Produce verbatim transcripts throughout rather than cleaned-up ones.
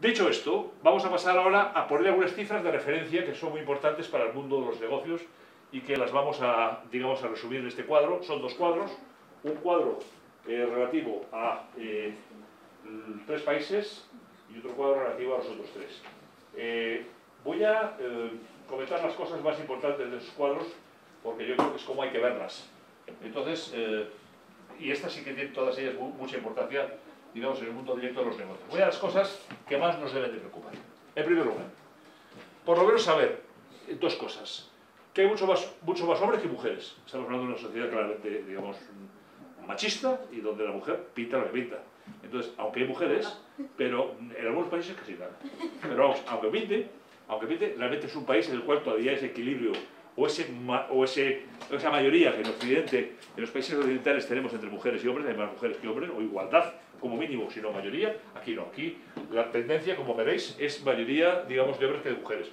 Dicho esto, vamos a pasar ahora a poner algunas cifras de referencia que son muy importantes para el mundo de los negocios y que las vamos a, digamos, a resumir en este cuadro. Son dos cuadros, un cuadro eh, relativo a eh, tres países y otro cuadro relativo a los otros tres. Eh, voy a eh, comentar las cosas más importantes de esos cuadros porque yo creo que es como hay que verlas. Entonces, eh, y estas sí que tienen todas ellas mucha importancia, digamos, en el mundo directo de los negocios. Voy a las cosas que más nos deben de preocupar. En primer lugar, por lo menos saber dos cosas. Que hay mucho más, mucho más hombres que mujeres. Estamos hablando de una sociedad claramente, digamos, machista y donde la mujer pinta lo que pinta. Entonces, aunque hay mujeres, pero en algunos países casi nada. Pero vamos, aunque pinte, aunque pinte, realmente es un país en el cual todavía ese equilibrio o, ese, o ese, esa mayoría que en Occidente, en los países occidentales tenemos entre mujeres y hombres, hay más mujeres que hombres, o igualdad, como mínimo, si no mayoría. Aquí no, aquí la tendencia, como veréis, es mayoría, digamos, de hombres que de mujeres.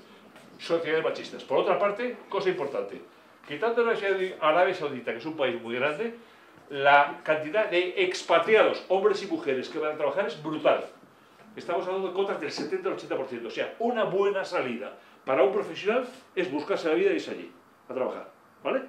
Sociedades machistas. Por otra parte, cosa importante, que tanto en Arabia Saudita, que es un país muy grande, la cantidad de expatriados, hombres y mujeres, que van a trabajar es brutal. Estamos hablando de cotas del setenta al ochenta por ciento. O sea, una buena salida para un profesional es buscarse la vida y irse allí a trabajar, ¿vale?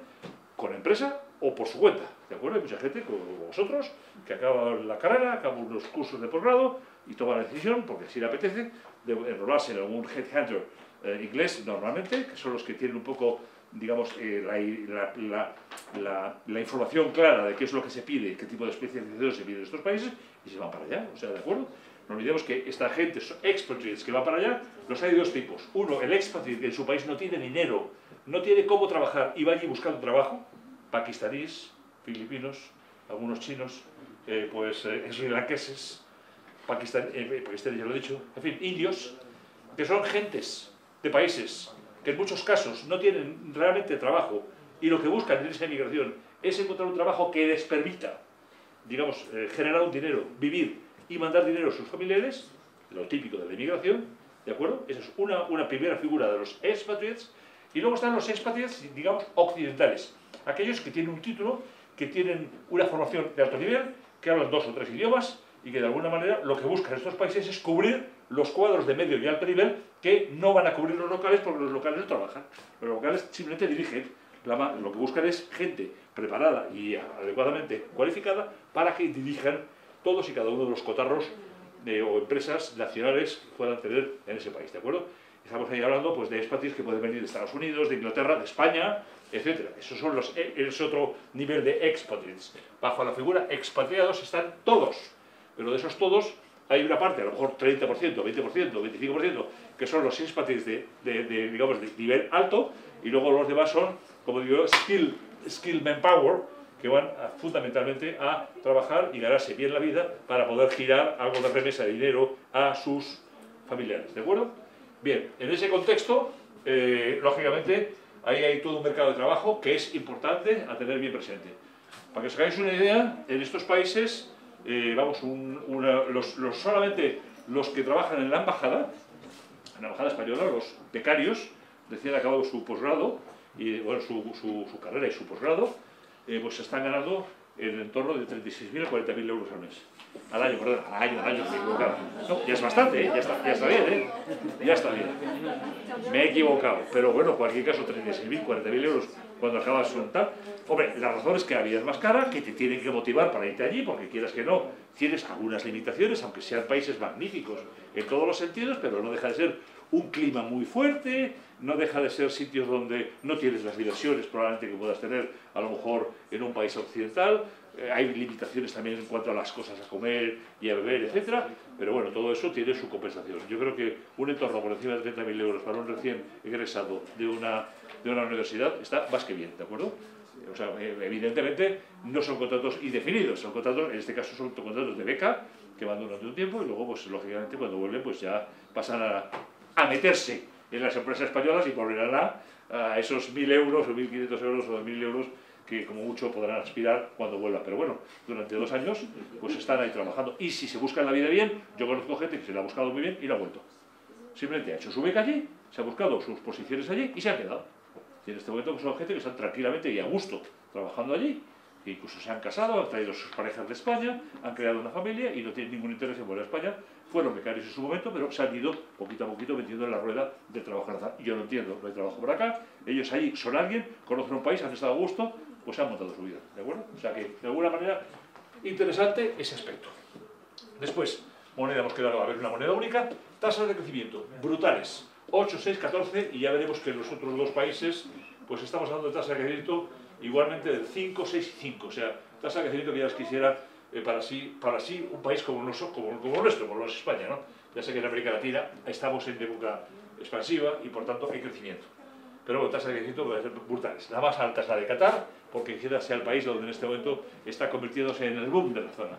Con empresa o por su cuenta, ¿de acuerdo? Hay mucha gente, como vosotros, que acaba la carrera, acaba unos cursos de posgrado y toma la decisión, porque si le apetece, de enrolarse en algún headhunter eh, inglés normalmente, que son los que tienen un poco, digamos, eh, la, la, la, la, la información clara de qué es lo que se pide, qué tipo de especialización se pide en estos países, y se van para allá, o sea, ¿de acuerdo? No olvidemos que esta gente, expatriates que va para allá, los hay de dos tipos. Uno, el expatriate que en su país no tiene dinero, no tiene cómo trabajar y va allí buscando trabajo, pakistaníes, filipinos, algunos chinos, eh, pues eh, srilankeses, pakistaníes, eh, pakistaníes ya lo he dicho, en fin, indios, que son gentes de países que en muchos casos no tienen realmente trabajo y lo que buscan en esa emigración es encontrar un trabajo que les permita, digamos, eh, generar un dinero, vivir y mandar dinero a sus familiares, lo típico de la emigración, ¿de acuerdo? Esa es una, una primera figura de los expatriates. Y luego están los expatriates, digamos, occidentales, aquellos que tienen un título, que tienen una formación de alto nivel, que hablan dos o tres idiomas y que de alguna manera lo que buscan estos países es cubrir los cuadros de medio y alto nivel que no van a cubrir los locales porque los locales no trabajan, los locales simplemente dirigen, la, lo que buscan es gente preparada y adecuadamente cualificada para que dirijan todos y cada uno de los cotarros de, o empresas nacionales que puedan tener en ese país, ¿de acuerdo? Estamos ahí hablando pues, de expatriates que pueden venir de Estados Unidos, de Inglaterra, de España, etcétera. Esos son los, es otro nivel de expatriates. Bajo la figura expatriados están todos, pero de esos todos hay una parte, a lo mejor treinta por ciento, veinte por ciento, veinticinco por ciento, que son los expatriates de, de, de, digamos, de nivel alto, y luego los demás son, como digo, skill, skill manpower, que van a, fundamentalmente a trabajar y ganarse bien la vida para poder girar algo de remesa de dinero a sus familiares, ¿de acuerdo? Bien, en ese contexto, eh, lógicamente, ahí hay todo un mercado de trabajo que es importante a tener bien presente. Para que os hagáis una idea, en estos países, eh, vamos, un, una, los, los, solamente los que trabajan en la embajada, en la embajada española, los becarios, recién acabado su posgrado, y bueno, su, su, su carrera y su posgrado, eh, pues se están ganando en el torno de treinta y seis mil a cuarenta mil euros al mes. Al año, perdón, al año, al año, me he equivocado. No, ya es bastante, ¿eh? ya, está, ya está bien, ¿eh? Ya está bien. Me he equivocado, pero bueno, en cualquier caso, treinta y seis mil, cuarenta mil euros cuando acabas de soltar. Hombre, la razón es que la vida es más cara, que te tienen que motivar para irte allí, porque quieras que no, tienes algunas limitaciones, aunque sean países magníficos en todos los sentidos, pero no deja de ser un clima muy fuerte, no deja de ser sitios donde no tienes las diversiones probablemente que puedas tener, a lo mejor en un país occidental. Hay limitaciones también en cuanto a las cosas a comer y a beber, etcétera, pero bueno, todo eso tiene su compensación. Yo creo que un entorno por encima de treinta mil euros para un recién egresado de una, de una universidad está más que bien, ¿de acuerdo? O sea, evidentemente no son contratos indefinidos, son contratos, en este caso son contratos de beca que van durante un tiempo y luego, pues lógicamente, cuando vuelven, pues ya pasan a, a meterse en las empresas españolas y volverán a, a esos mil euros o mil quinientos euros o dos mil euros que como mucho podrán aspirar cuando vuelvan. Pero bueno, durante dos años pues están ahí trabajando. Y si se buscan la vida bien, yo conozco gente que se la ha buscado muy bien y no ha vuelto. Simplemente ha hecho su beca allí, se ha buscado sus posiciones allí y se ha quedado. Y en este momento pues, son gente que están tranquilamente y a gusto trabajando allí, que incluso se han casado, han traído a sus parejas de España, han creado una familia y no tienen ningún interés en volver a España fueron becarios en su momento, pero se han ido poquito a poquito metiendo en la rueda del trabajo en Azar. Yo no entiendo, no hay trabajo por acá, ellos allí son alguien, conocen un país, han estado a gusto, pues han montado su vida, ¿de acuerdo? O sea que, de alguna manera, interesante ese aspecto. Después, moneda, hemos quedado, va a haber una moneda única, tasas de crecimiento brutales, ocho, seis, catorce, y ya veremos que los otros dos países, pues estamos hablando de tasa de crecimiento igualmente del cinco, seis y cinco, o sea, tasa de crecimiento que ya quisiera eh, para, sí, para sí un país como, noso, como, como nuestro, como lo es España, ¿no? Ya sé que en América Latina estamos en época expansiva y por tanto hay crecimiento. Pero bueno, tasas de crecimiento pueden ser brutales. La más alta es la de Qatar, porque quisiera sea el país donde en este momento está convirtiéndose en el boom de la zona.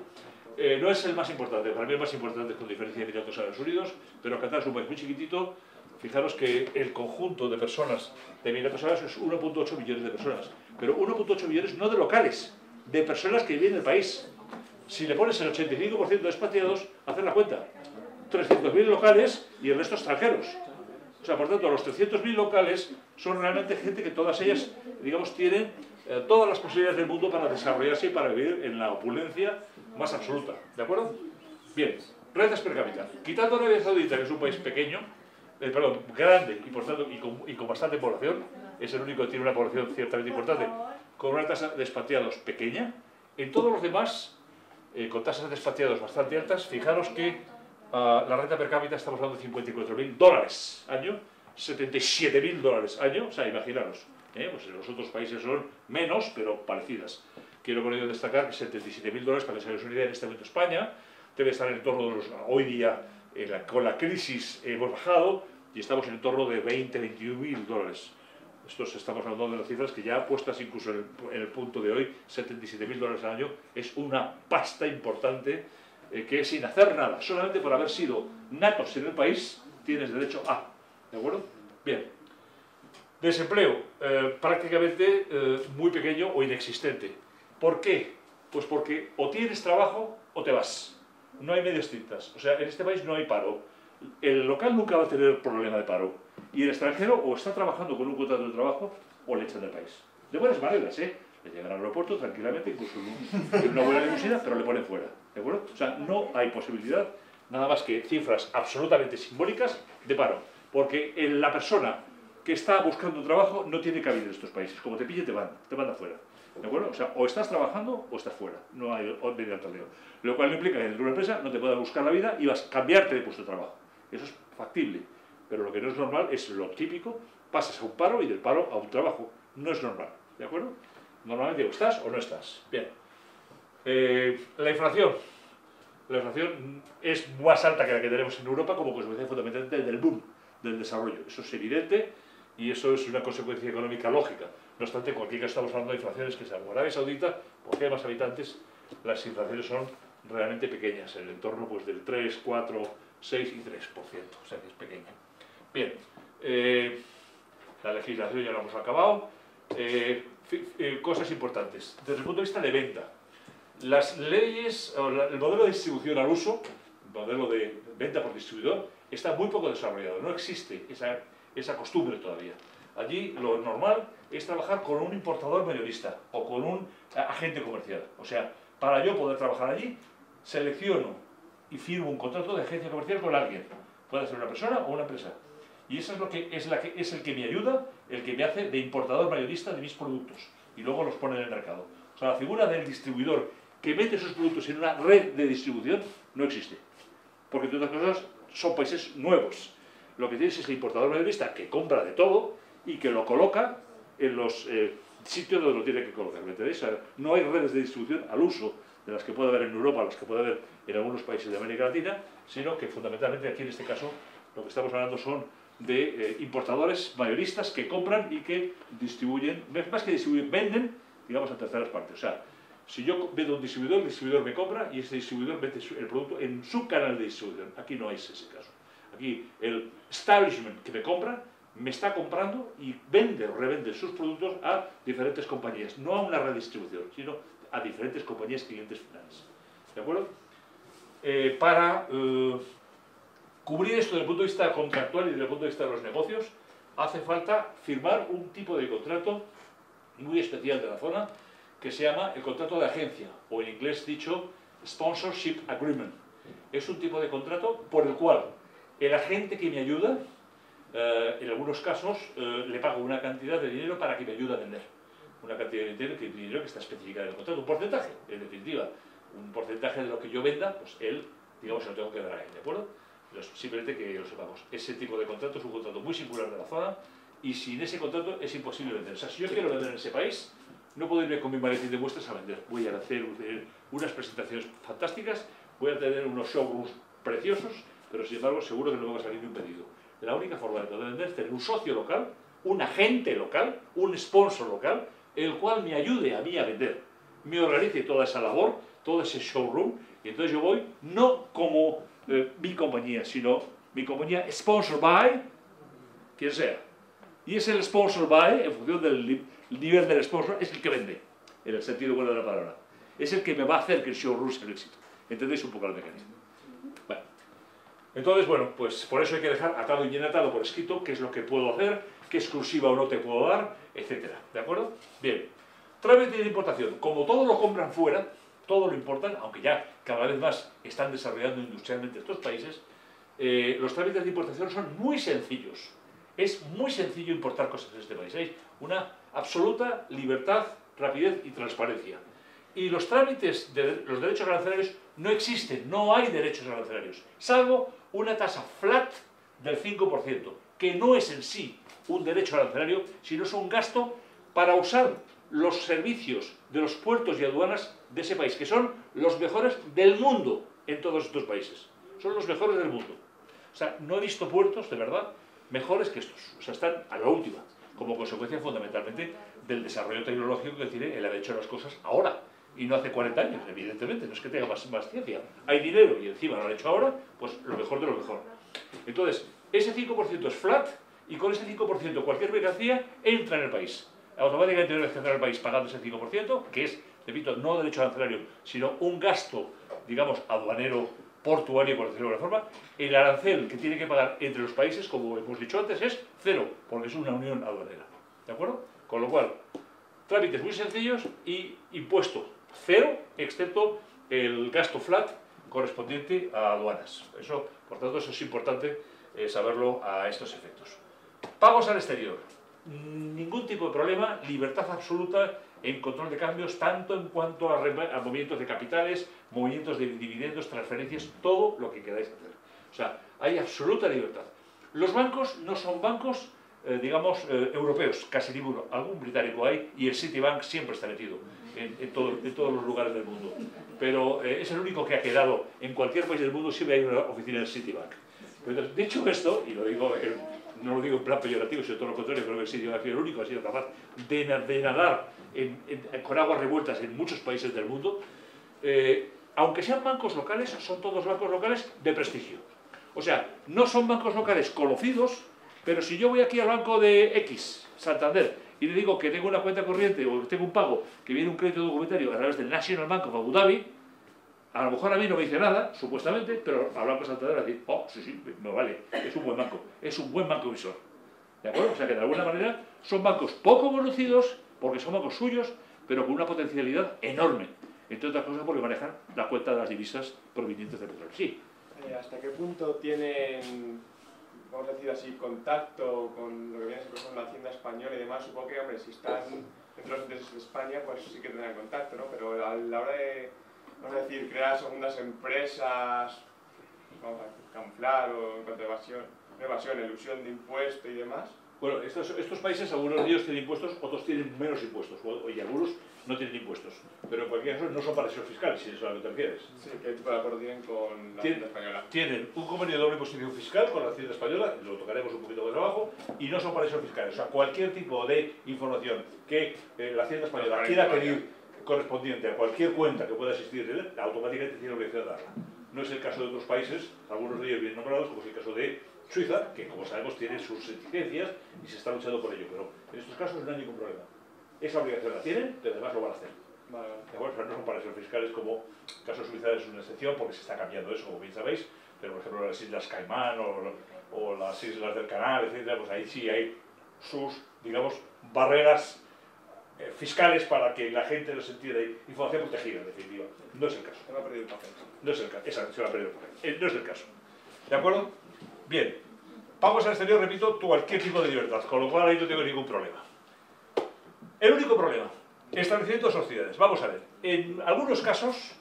Eh, no es el más importante, para mí el más importante es con diferencia de Emiratos Árabes Unidos, pero Qatar es un país muy chiquitito. Fijaros que el conjunto de personas de Emiratos Árabes es uno punto ocho millones de personas, pero uno punto ocho millones no de locales, de personas que viven en el país. Si le pones el ochenta y cinco por ciento de expatriados, hacer la cuenta, trescientos mil locales y el resto extranjeros. O sea, por tanto, los trescientos mil locales son realmente gente que todas ellas, digamos, tienen eh, todas las posibilidades del mundo para desarrollarse y para vivir en la opulencia más absoluta, ¿de acuerdo? Bien, rentas per cápita. Quitando Arabia Saudita, que es un país pequeño, Eh, perdón, grande y, por tanto, y, con, y con bastante población, es el único que tiene una población ciertamente importante, con una tasa de expatriados pequeña. En todos los demás, eh, con tasas de expatriados bastante altas, fijaros que uh, la renta per cápita estamos hablando de cincuenta y cuatro mil dólares año, setenta y siete mil dólares año, o sea, imaginaros, ¿eh? Pues en los otros países son menos, pero parecidas. Quiero con ello destacar que setenta y siete mil dólares, para que se hagáis una idea, en este momento España debe estar en torno de los, hoy día, La, con la crisis hemos bajado y estamos en torno de veinte, veintiún mil dólares. Estos estamos hablando de las cifras que ya puestas incluso en el, en el punto de hoy, setenta y siete mil dólares al año, es una pasta importante eh, que sin hacer nada, solamente por haber sido natos en el país, tienes derecho a, ¿de acuerdo? Bien. Desempleo, eh, prácticamente eh, muy pequeño o inexistente. ¿Por qué? Pues porque o tienes trabajo o te vas. No hay medias tintas, o sea, en este país no hay paro. El local nunca va a tener problema de paro. Y el extranjero o está trabajando con un contrato de trabajo o le echan del país. De buenas maneras, ¿eh? Le llegan al aeropuerto tranquilamente, incluso en una buena limusina, pero le ponen fuera, ¿de acuerdo? O sea, no hay posibilidad, nada más que cifras absolutamente simbólicas de paro. Porque la persona que está buscando trabajo no tiene cabida en estos países. Como te pille, te van, te mandan fuera. ¿De acuerdo? O sea, o estás trabajando o estás fuera. No hay medio alternativa. Lo cual no implica que en una empresa no te puedas buscar la vida y vas a cambiarte de puesto de trabajo. Eso es factible. Pero lo que no es normal es lo típico. Pasas a un paro y del paro a un trabajo. No es normal. ¿De acuerdo? Normalmente o estás o no estás. Bien. Eh, la inflación. La inflación es más alta que la que tenemos en Europa como consecuencia fundamentalmente del boom, del desarrollo. Eso es evidente y eso es una consecuencia económica lógica. No obstante, en cualquier caso estamos hablando de inflaciones que, salvo Arabia Saudita, porque hay más habitantes, las inflaciones son realmente pequeñas, en el entorno pues, del tres, cuatro, seis y tres por ciento, o sea que es pequeña. Bien, eh, la legislación ya la hemos acabado. Eh, eh, cosas importantes, desde el punto de vista de venta. Las leyes, o la, el modelo de distribución al uso, el modelo de venta por distribuidor, está muy poco desarrollado, no existe esa, esa costumbre todavía. Allí lo normal es trabajar con un importador mayorista o con un agente comercial. O sea, para yo poder trabajar allí, selecciono y firmo un contrato de agencia comercial con alguien. Puede ser una persona o una empresa. Y eso es, lo que, es, la que, es el que me ayuda, el que me hace de importador mayorista de mis productos. Y luego los pone en el mercado. O sea, la figura del distribuidor que mete sus productos en una red de distribución no existe. Porque todas las cosas son países nuevos. Lo que tienes es el importador mayorista que compra de todo y que lo coloca en los eh, sitios donde lo tiene que colocar. ¿Me entendéis? No hay redes de distribución al uso de las que puede haber en Europa, las que puede haber en algunos países de América Latina, sino que fundamentalmente aquí en este caso lo que estamos hablando son de eh, importadores mayoristas que compran y que distribuyen, más que distribuyen, venden, digamos, a terceras partes. O sea, si yo vendo a un distribuidor, el distribuidor me compra y ese distribuidor vende el producto en su canal de distribución. Aquí no es ese caso. Aquí el establishment que me compra me está comprando y vende o revende sus productos a diferentes compañías, no a una redistribución, sino a diferentes compañías clientes finales. ¿De acuerdo? Eh, para eh, cubrir esto desde el punto de vista contractual y desde el punto de vista de los negocios, hace falta firmar un tipo de contrato muy especial de la zona que se llama el contrato de agencia, o en inglés dicho Sponsorship Agreement. es un tipo de contrato por el cual el agente que me ayuda, eh, en algunos casos, eh, le pago una cantidad de dinero para que me ayude a vender. Una cantidad de dinero que, dinero que está especificada en el contrato, un porcentaje, en definitiva. Un porcentaje de lo que yo venda, pues él, digamos, se lo tengo que dar a él, ¿de acuerdo? Entonces, simplemente que lo sepamos. Ese tipo de contrato es un contrato muy singular de la zona y sin ese contrato es imposible vender. O sea, si yo quiero vender en ese país, no puedo irme con mi maletín de muestras a vender. Voy a hacer unas presentaciones fantásticas, voy a tener unos showrooms preciosos, pero sin embargo seguro que no me va a salir ni un pedido. La única forma de poder vender es tener un socio local, un agente local, un sponsor local, el cual me ayude a mí a vender, me organice toda esa labor, todo ese showroom, y entonces yo voy no como eh, mi compañía, sino mi compañía sponsor by quien sea. Y es el sponsor by, en función del nivel del sponsor, es el que vende, en el sentido bueno de la palabra. Es el que me va a hacer que el showroom sea el éxito. ¿Entendéis un poco el mecanismo? Bueno. Entonces, bueno, pues por eso hay que dejar atado y bien atado por escrito qué es lo que puedo hacer, qué exclusiva o no te puedo dar, etcétera. ¿De acuerdo? Bien. Trámite de importación. Como todo lo compran fuera, todo lo importan, aunque ya cada vez más están desarrollando industrialmente estos países, eh, los trámites de importación son muy sencillos. Es muy sencillo importar cosas de este país. Hay una absoluta libertad, rapidez y transparencia. Y los trámites de los derechos arancelarios no existen, no hay derechos arancelarios, salvo una tasa flat del cinco por ciento, que no es en sí un derecho arancelario, sino es un gasto para usar los servicios de los puertos y aduanas de ese país, que son los mejores del mundo en todos estos países. Son los mejores del mundo. O sea, no he visto puertos, de verdad, mejores que estos. O sea, están a la última, como consecuencia fundamentalmente del desarrollo tecnológico que tiene el haber hecho las cosas ahora. Y no hace cuarenta años, evidentemente, no es que tenga más, más ciencia. Hay dinero y encima lo han hecho ahora, pues lo mejor de lo mejor. Entonces, ese cinco por ciento es flat y con ese cinco por ciento cualquier mercancía entra en el país. Automáticamente debe entrar en el país pagando ese cinco por ciento, que es, repito, no derecho arancelario, sino un gasto, digamos, aduanero, portuario, por decirlo de alguna forma. El arancel que tiene que pagar entre los países, como hemos dicho antes, es cero, porque es una unión aduanera. ¿De acuerdo? Con lo cual, trámites muy sencillos y impuesto cero, excepto el gasto flat correspondiente a aduanas. Eso, por tanto, eso es importante eh, saberlo a estos efectos. Pagos al exterior. Ningún tipo de problema, libertad absoluta en control de cambios, tanto en cuanto a, a movimientos de capitales, movimientos de dividendos, transferencias, todo lo que queráis hacer. O sea, hay absoluta libertad. Los bancos no son bancos, eh, digamos, eh, europeos, casi ninguno. Algún británico hay y el Citibank siempre está metido en, en, todo, en todos los lugares del mundo. Pero eh, es el único que ha quedado. En cualquier país del mundo siempre hay una oficina del Citibank. Entonces, dicho esto, y lo digo... Eh, no lo digo en plan peyorativo, sino todo lo contrario, creo que sí, yo el único ha sido capaz de, de nadar en, en, con aguas revueltas en muchos países del mundo. Eh, aunque sean bancos locales, son todos bancos locales de prestigio. O sea, no son bancos locales conocidos, pero si yo voy aquí al banco de X, Santander, y le digo que tengo una cuenta corriente o que tengo un pago, que viene un crédito documentario a través del National Bank of Abu Dhabi, a lo mejor a mí no me dice nada, supuestamente, pero al Banco Santander decir, oh, sí, sí, me vale, es un buen banco, es un buen banco emisor. ¿De acuerdo? O sea que de alguna manera son bancos poco conocidos, porque son bancos suyos, pero con una potencialidad enorme. Entre otras cosas porque manejan la cuenta de las divisas provenientes de petróleo. Sí. Eh, ¿Hasta qué punto tienen, vamos a decir así, contacto con lo que viene a ser por ejemplo, la Hacienda Española y demás? Supongo que, hombre, si están dentro de los intereses de España, pues sí que tendrán contacto, ¿no? Pero a la hora de... Vamos a decir, crear segundas empresas, vamos a camuflar o en cuanto a evasión, evasión, elusión de impuestos y demás. Bueno, estos, estos países, algunos de ellos tienen impuestos, otros tienen menos impuestos, o, y algunos no tienen impuestos. Pero en cualquier caso no son paraísos fiscales, si eso a lo que te refieres. Sí, que tipo de acuerdo tienen con la Hacienda Española. Tienen un convenio de doble imposición fiscal con la Hacienda Española, lo tocaremos un poquito más abajo, y no son paraísos fiscales. O sea, cualquier tipo de información que eh, la Hacienda Española quiera pedir correspondiente a cualquier cuenta que pueda existir, automáticamente tiene obligación de darla. No es el caso de otros países, algunos de ellos bien nombrados, como es el caso de Suiza, que como sabemos tiene sus reticencias y se está luchando por ello, pero en estos casos no hay ningún problema. Esa obligación la tienen, pero además lo van a hacer. Vale. De acuerdo, no son paraísos fiscales, como el caso de Suiza es una excepción, porque se está cambiando eso, como bien sabéis, pero por ejemplo las Islas Caimán o, o las Islas del Canal, etcétera, pues ahí sí hay sus, digamos, barreras eh, fiscales para que la gente no se entienda. Información protegida, en definitiva. No es el caso. Se va a perder el papel. No es el caso. Exacto, se va a perder el papel. Eh, no es el caso. ¿De acuerdo? Bien. Pagos al exterior, repito, cualquier tipo de libertad, con lo cual ahí no tengo ningún problema. El único problema, establecimiento de sociedades. Vamos a ver, en algunos casos,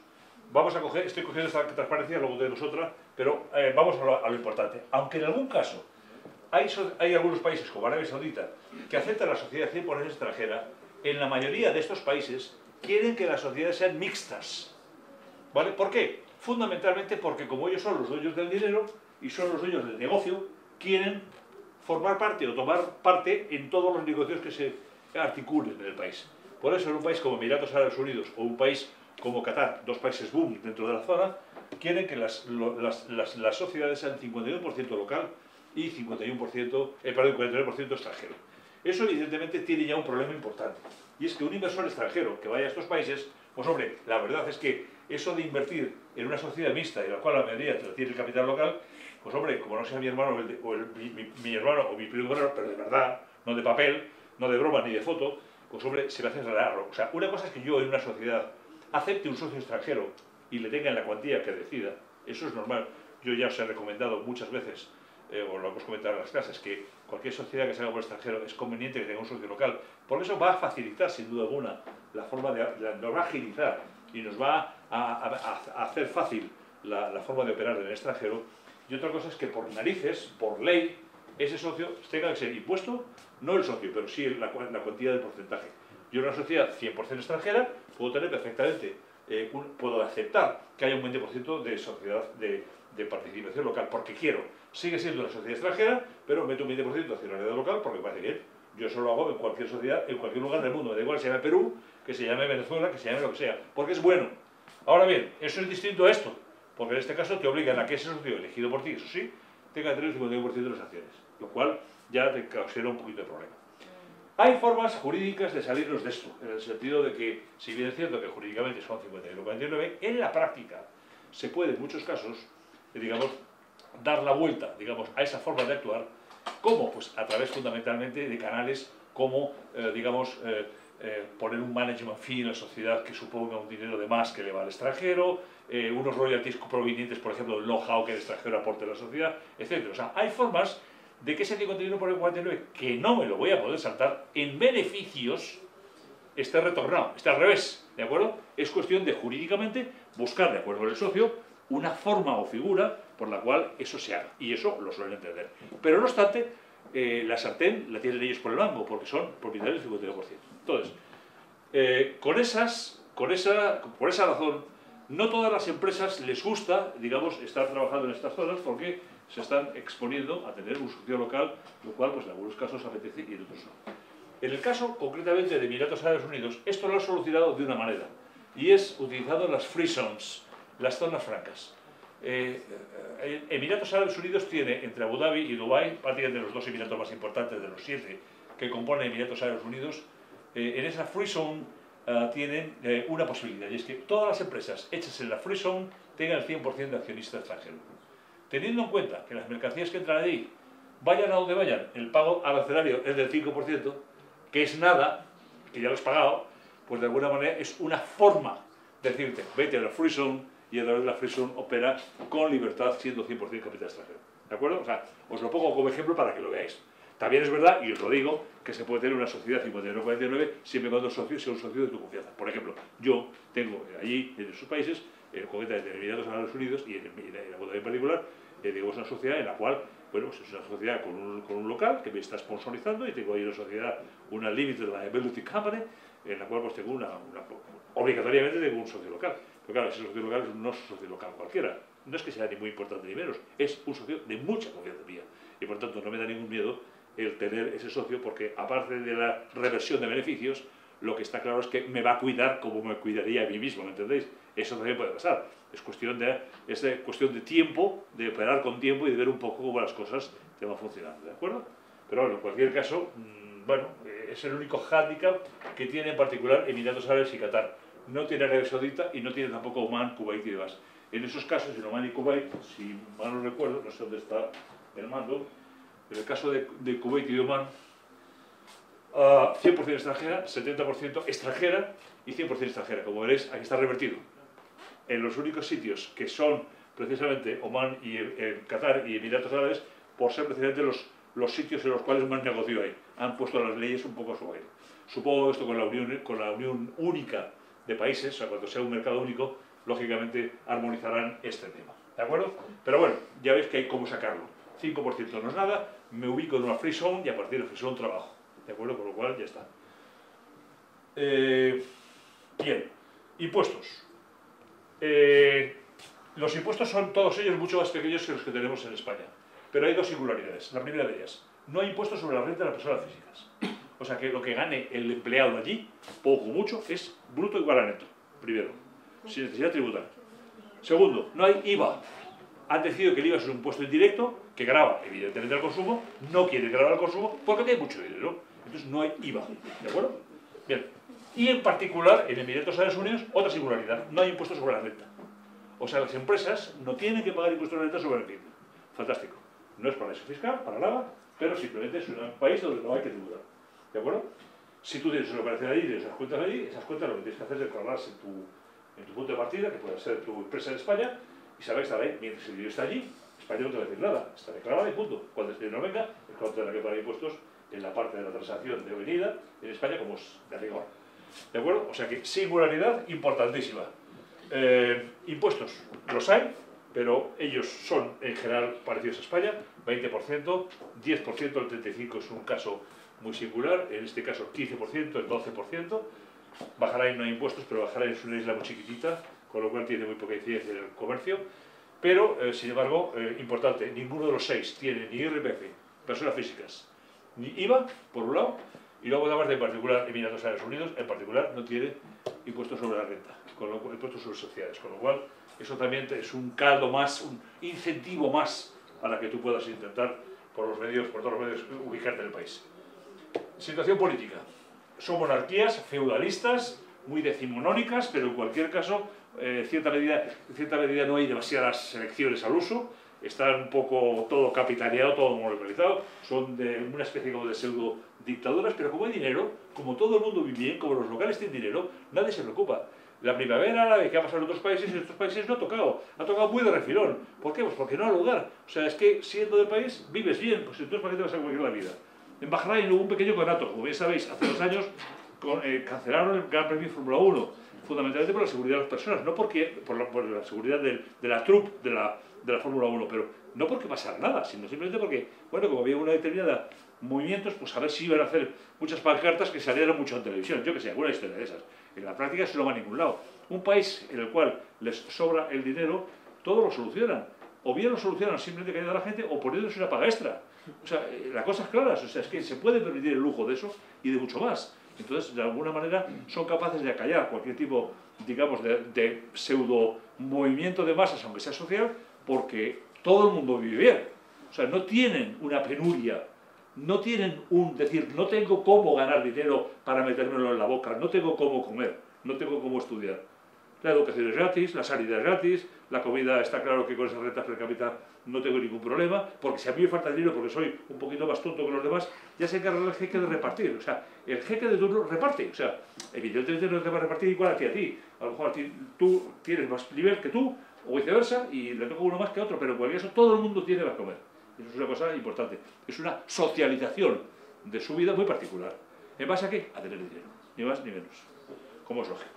vamos a coger, estoy cogiendo esta transparencia, luego tenemos otra, pero eh, vamos a lo, a lo importante. Aunque en algún caso, hay, so, hay algunos países, como Arabia Saudita, que aceptan la sociedad cien por ciento extranjera, en la mayoría de estos países quieren que las sociedades sean mixtas. ¿Vale? ¿Por qué? Fundamentalmente porque como ellos son los dueños del dinero y son los dueños del negocio, quieren formar parte o tomar parte en todos los negocios que se articulen en el país. Por eso en un país como Emiratos Árabes Unidos o un país como Qatar, dos países boom dentro de la zona, quieren que las, lo, las, las, las sociedades sean cincuenta y uno por ciento local y cincuenta y uno por ciento, eh, perdón, cuarenta y nueve por ciento extranjero. Eso evidentemente tiene ya un problema importante, y es que un inversor extranjero que vaya a estos países, pues hombre, la verdad es que eso de invertir en una sociedad mixta en la cual la mayoría tiene el capital local, pues hombre, como no sea mi hermano o, el de, o el, mi, mi, mi hermano o mi primo, pero de verdad, no de papel, no de broma ni de foto, pues hombre, se me hace raro. O sea, una cosa es que yo en una sociedad acepte un socio extranjero y le tenga en la cuantía que decida, eso es normal. Yo ya os he recomendado muchas veces, eh, o lo hemos comentado en las clases, que cualquier sociedad que se haga por extranjero es conveniente que tenga un socio local, porque eso va a facilitar sin duda alguna la forma de, la, nos va a agilizar y nos va a, a, a, a hacer fácil la, la forma de operar en el extranjero. Y otra cosa es que por narices, por ley, ese socio tenga que ser impuesto, no el socio, pero sí la, la cuantía del porcentaje. Yo en una sociedad cien por ciento extranjera puedo tener perfectamente, eh, un, puedo aceptar que haya un veinte por ciento de sociedad de, de participación local, porque quiero. Sigue siendo una sociedad extranjera, pero meto un veinte por ciento de nacionalidad local porque me parece bien. Yo eso lo hago en cualquier sociedad, en cualquier lugar del mundo, me da igual que se llame Perú, que se llame Venezuela, que se llame lo que sea, porque es bueno. Ahora bien, eso es distinto a esto, porque en este caso te obligan a que ese socio elegido por ti, eso sí, tenga el cincuenta y uno por ciento de las acciones, lo cual ya te causará un poquito de problema. Hay formas jurídicas de salirnos de esto, en el sentido de que, si bien es cierto que jurídicamente son cincuenta y uno cuarenta y nueve, en la práctica se puede en muchos casos, digamos, dar la vuelta, digamos, a esa forma de actuar. ¿Cómo? Pues a través fundamentalmente de canales como, eh, digamos, eh, eh, poner un management fee en la sociedad que suponga un dinero de más que le va al extranjero, eh, unos royalties provenientes, por ejemplo, del know-how que el extranjero aporte a la sociedad, etcétera. O sea, hay formas de que ese cincuenta y uno por el cuarenta y nueve, que no me lo voy a poder saltar, en beneficios está retornado, está al revés, ¿de acuerdo? Es cuestión de jurídicamente buscar, de acuerdo con el socio, una forma o figura por la cual eso se haga, y eso lo suelen entender. Pero no obstante, eh, la sartén la tienen ellos por el mango, porque son propietarios del cincuenta y dos por ciento. Entonces, eh, con esas, con esa, por esa razón, no todas las empresas les gusta, digamos, estar trabajando en estas zonas, porque se están exponiendo a tener un socio local, lo cual pues en algunos casos apetece y en otros no. En el caso concretamente de Emiratos Árabes Unidos, esto lo ha solucionado de una manera, y es utilizando las free zones, las zonas francas. Eh, Emiratos Árabes Unidos tiene entre Abu Dhabi y Dubái, prácticamente los dos emiratos más importantes de los siete que componen Emiratos Árabes Unidos, eh, en esa free zone eh, tienen eh, una posibilidad, y es que todas las empresas hechas en la free zone tengan el cien por ciento de accionista extranjero. Teniendo en cuenta que las mercancías que entran ahí, vayan a donde vayan, el pago arancelario es del cinco por ciento, que es nada, que ya lo has pagado, pues de alguna manera es una forma de decirte, vete a la free zone, y a través de la free zone opera con libertad siendo cien por ciento capital extranjero. ¿De acuerdo? O sea, os lo pongo como ejemplo para que lo veáis. También es verdad, y os lo digo, que se puede tener una sociedad cincuenta y nueve cuarenta y nueve siempre cuando el socio sea un socio de tu confianza. Por ejemplo, yo tengo allí, en esos países, el concreto de Emiratos Árabes Unidos y en, en, en Abu Dhabi en particular, eh, digo, es una sociedad en la cual, bueno, es una sociedad con un, con un local que me está sponsorizando, y tengo ahí una sociedad, una Limited Liability Company, en la cual pues tengo una, una, obligatoriamente tengo un socio local. Pero claro, ese socio local no es un socio local cualquiera, no es que sea ni muy importante ni menos, es un socio de mucha confianza mía, y por tanto no me da ningún miedo el tener ese socio, porque aparte de la reversión de beneficios, lo que está claro es que me va a cuidar como me cuidaría a mí mismo, ¿me entendéis? Eso también puede pasar. Es cuestión de, es de, cuestión de tiempo, de operar con tiempo y de ver un poco cómo las cosas te van funcionando, ¿de acuerdo? Pero bueno, en cualquier caso, mmm, bueno, es el único hándicap que tiene en particular Emiratos Árabes y Qatar. No tiene Arabia Saudita y no tiene tampoco Omán, Kuwait y demás. En esos casos, en Omán y Kuwait, si mal no recuerdo, no sé dónde está el mando, en el caso de, de Kuwait y de Omán, uh, cien por cien extranjera, setenta por ciento extranjera y cien por cien extranjera. Como veréis, aquí está revertido. En los únicos sitios que son precisamente Omán y eh, Qatar y Emiratos Árabes, por ser precisamente los, los sitios en los cuales más negocio hay. Han puesto las leyes un poco a su aire. Supongo que esto con la unión, con la unión única de países, o sea, cuando sea un mercado único, lógicamente armonizarán este tema. ¿De acuerdo? Pero bueno, ya veis que hay cómo sacarlo. cinco por ciento no es nada, me ubico en una free zone y a partir de free zone trabajo. ¿De acuerdo? Con lo cual ya está. Eh, bien, impuestos. Eh, los impuestos son todos ellos mucho más pequeños que los que tenemos en España. Pero hay dos singularidades. La primera de ellas, no hay impuestos sobre la renta de las personas físicas. O sea que lo que gane el empleado allí, poco o mucho, es bruto igual a neto. Primero, sin necesidad tributaria. Segundo, no hay I V A. Han decidido que el I V A es un impuesto indirecto que grava evidentemente al consumo, no quiere gravar al consumo porque tiene mucho dinero. Entonces no hay I V A. ¿De acuerdo? Bien. Y en particular, en Emiratos Árabes Unidos, otra singularidad, no hay impuestos sobre la renta. O sea, las empresas no tienen que pagar impuestos sobre la renta sobre el PIB. Fantástico. No es paraíso fiscal, para nada, pero simplemente es un país donde no hay que tributar. ¿De acuerdo? Si tú tienes una operación allí y tienes esas cuentas allí, esas cuentas lo que tienes que hacer es declararlas en tu, en tu punto de partida, que puede ser tu empresa en España, y saber que está ahí. Mientras el dinero está allí, España no te va a decir nada, está declarada y punto. Cuando el dinero no venga, es cuando tendrá que pagar impuestos en la parte de la transacción de venida en España, como es de rigor. ¿De acuerdo? O sea que singularidad importantísima. Eh, impuestos los hay, pero ellos son en general parecidos a España, veinte por ciento, diez por ciento, el treinta y cinco por ciento es un caso muy singular, en este caso quince por ciento, el doce por ciento. Bahrein no hay impuestos, pero Bahrein es una isla muy chiquitita, con lo cual tiene muy poca incidencia en el comercio. Pero, eh, sin embargo, eh, importante, ninguno de los seis tiene ni I R P F, personas físicas, ni I V A, por un lado, y luego la parte en particular, Emiratos Árabes Unidos, en particular, no tiene impuestos sobre la renta, con lo cual, impuestos sobre sociedades, con lo cual eso también es un caldo más, un incentivo más para que tú puedas intentar, por los medios, por todos los medios, ubicarte en el país. Situación política. Son monarquías feudalistas, muy decimonónicas, pero en cualquier caso, eh, en cierta medida, en cierta medida no hay demasiadas elecciones al uso, está un poco todo capitaneado, todo monopolizado, son de una especie como de pseudo dictaduras, pero como hay dinero, como todo el mundo vive bien, como los locales tienen dinero, nadie se preocupa. La primavera árabe que ha pasado en otros países, en otros países no ha tocado, ha tocado muy de refilón. ¿Por qué? Pues porque no ha lugar. O sea, es que siendo del país vives bien, pues entonces ¿para qué te vas a complicar la vida? En Bahrein hubo un pequeño conato, como bien sabéis, hace dos años con, eh, cancelaron el Gran Premio Fórmula uno, fundamentalmente por la seguridad de las personas, no porque, por la, por la seguridad del, de la troupe de la, de la Fórmula uno, pero no porque pasara nada, sino simplemente porque, bueno, como había una determinada movimientos, pues a ver si iban a hacer muchas pancartas que salieran mucho en televisión, yo que sé, alguna historia de esas. En la práctica eso no va a ningún lado. Un país en el cual les sobra el dinero, todo lo solucionan. O bien lo solucionan simplemente cayendo a la gente o poniéndose una paga extra. O sea, las cosas claras, o sea, es que se puede permitir el lujo de eso y de mucho más. Entonces, de alguna manera, son capaces de acallar cualquier tipo, digamos, de, de pseudo movimiento de masas, aunque sea social, porque todo el mundo vive bien. O sea, no tienen una penuria. No tienen un decir, no tengo cómo ganar dinero para metérmelo en la boca, no tengo cómo comer, no tengo cómo estudiar. La educación es gratis, la sanidad es gratis, la comida está claro que con esas rentas per cápita no tengo ningún problema, porque si a mí me falta dinero porque soy un poquito más tonto que los demás, ya se encarga el jeque de repartir. O sea, el jeque de turno reparte. O sea, evidentemente no te va a repartir igual a ti a ti. A lo mejor a ti, tú tienes más nivel que tú, o viceversa, y le toca uno más que otro, pero en cualquier caso todo el mundo tiene para comer. Eso es una cosa importante. Es una socialización de su vida muy particular. ¿En base a qué? A tener dinero. Ni más ni menos. Como es lógico.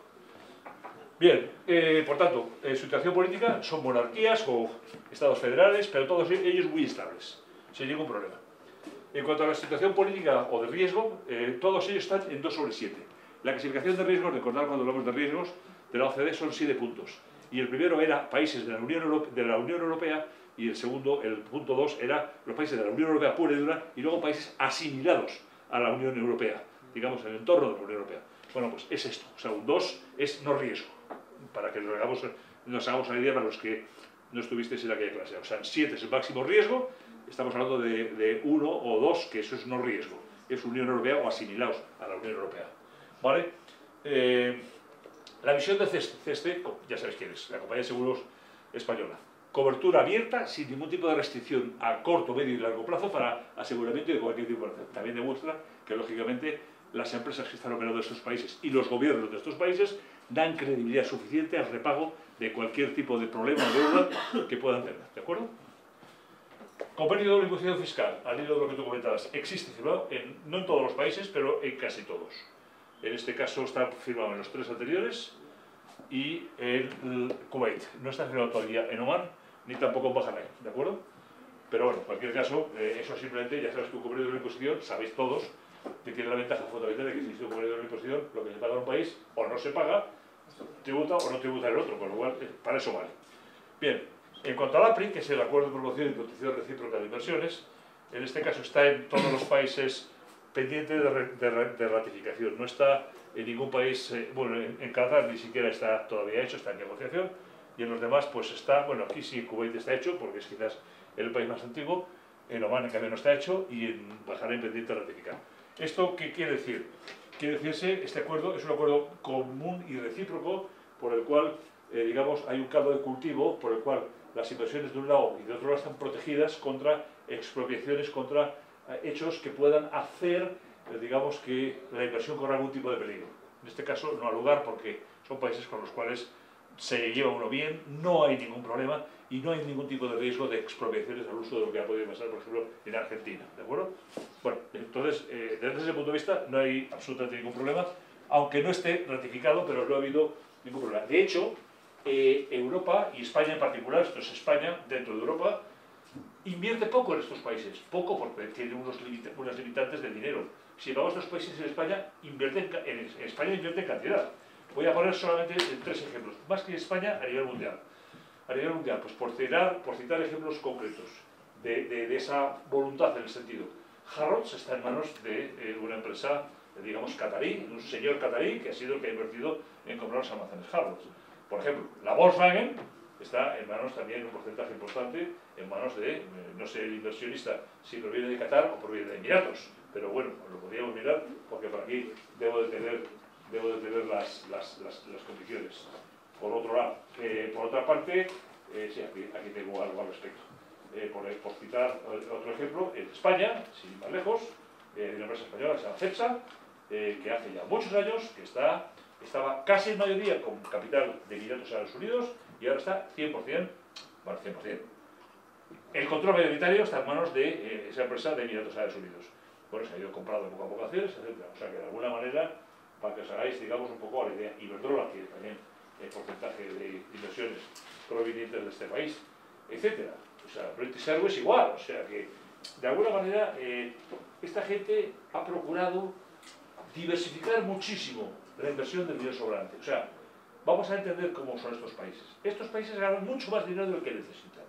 Bien, eh, por tanto, en situación política son monarquías o estados federales, pero todos ellos muy estables, sin ningún problema. En cuanto a la situación política o de riesgo, eh, todos ellos están en dos sobre siete. La clasificación de riesgos, recordad cuando hablamos de riesgos, de la O C D E son siete puntos. Y el primero era países de la Unión Europea, de la Unión Europea y el segundo, el punto dos, era los países de la Unión Europea pura y dura y luego países asimilados a la Unión Europea, digamos, en el entorno de la Unión Europea. Bueno, pues es esto, o sea, un dos es no riesgo, para que nos hagamos, nos hagamos una idea para los que no estuvisteis en aquella clase. O sea, siete es el máximo riesgo, estamos hablando de uno o dos, que eso es no riesgo, es Unión Europea o asimilados a la Unión Europea. ¿Vale? Eh, la visión de C E S T E, ya sabéis quién es, la compañía de seguros española. cobertura abierta sin ningún tipo de restricción a corto, medio y largo plazo para aseguramiento de cualquier tipo de plazo. También demuestra que, lógicamente, las empresas que están operando de estos países y los gobiernos de estos países dan credibilidad suficiente al repago de cualquier tipo de problema o deuda que puedan tener. ¿De acuerdo? Convenio de doble imposición fiscal, al hilo de lo que tú comentabas, existe firmado, en, no en todos los países, pero en casi todos. En este caso está firmado en los tres anteriores y en Kuwait. No está firmado todavía en Omán ni tampoco en Bahrein, ¿de acuerdo? Pero bueno, en cualquier caso, eh, eso simplemente, ya sabes que un convenio de doble imposición, sabéis todos, que tiene la ventaja fundamental de que si existe un convenio de doble imposición, lo que se paga en un país o no se paga, tributa o no tributa en el otro, con lo cual, eh, para eso vale. Bien. En cuanto al APRI, que es el Acuerdo de Promoción y Protección Recíproca de Inversiones, en este caso está en todos los países pendiente de, re, de, de ratificación. No está en ningún país, eh, bueno, en, en Qatar ni siquiera está todavía hecho, está en negociación, y en los demás pues está, bueno, aquí sí, Kuwait está hecho, porque es quizás el país más antiguo, en Omán en cambio no está hecho, y en Bahrein pendiente de ratificar. ¿Esto qué quiere decir? Quiere decirse, este acuerdo es un acuerdo común y recíproco, por el cual, eh, digamos, hay un caldo de cultivo, por el cual las inversiones de un lado y de otro lado están protegidas contra expropiaciones, contra hechos que puedan hacer, digamos, que la inversión corra algún tipo de peligro. En este caso no ha lugar porque son países con los cuales se lleva uno bien, no hay ningún problema y no hay ningún tipo de riesgo de expropiaciones al uso de lo que ha podido pasar, por ejemplo, en Argentina, ¿de acuerdo? Bueno, entonces, eh, desde ese punto de vista no hay absolutamente ningún problema, aunque no esté ratificado, pero no ha habido ningún problema. De hecho, Eh, Europa, y España en particular, esto es España, dentro de Europa, invierte poco en estos países, poco porque tiene unos limita, unas limitantes de dinero. Si vamos a los países en España, invierten, en, en España invierte en cantidad. Voy a poner solamente tres ejemplos, más que en España a nivel mundial. A nivel mundial, pues por citar, por citar ejemplos concretos de, de, de esa voluntad en el sentido. Harrods está en manos de eh, una empresa, digamos, catarí, un señor catarí que ha sido el que ha invertido en comprar los almacenes Harrods. Por ejemplo, la Volkswagen está en manos también, un porcentaje importante, en manos de, no sé el inversionista, si proviene de Qatar o proviene de Emiratos, pero bueno, lo podríamos mirar porque por aquí debo de tener, debo de tener las, las, las, las condiciones. Por otro lado, eh, por otra parte, eh, sí, aquí, aquí tengo algo al respecto. Eh, por, por citar otro ejemplo, en España, sin ir más lejos, eh, una empresa española que se llama Cepsa, eh, que hace ya muchos años que está... Estaba casi en mayoría con capital de Emiratos Árabes Unidos y ahora está cien por cien, bueno, cien por cien. El control mayoritario está en manos de eh, esa empresa de Emiratos Árabes Unidos. Bueno, se ha ido comprando poco a poco acciones, etcétera. O sea que de alguna manera, para que os hagáis, digamos, un poco a la idea, Iberdrola tiene también el porcentaje de inversiones provenientes de este país, etcétera. O sea, British Airways igual, o sea que de alguna manera eh, esta gente ha procurado diversificar muchísimo la inversión del dinero sobrante. O sea, vamos a entender cómo son estos países. Estos países ganan mucho más dinero de lo que necesitan.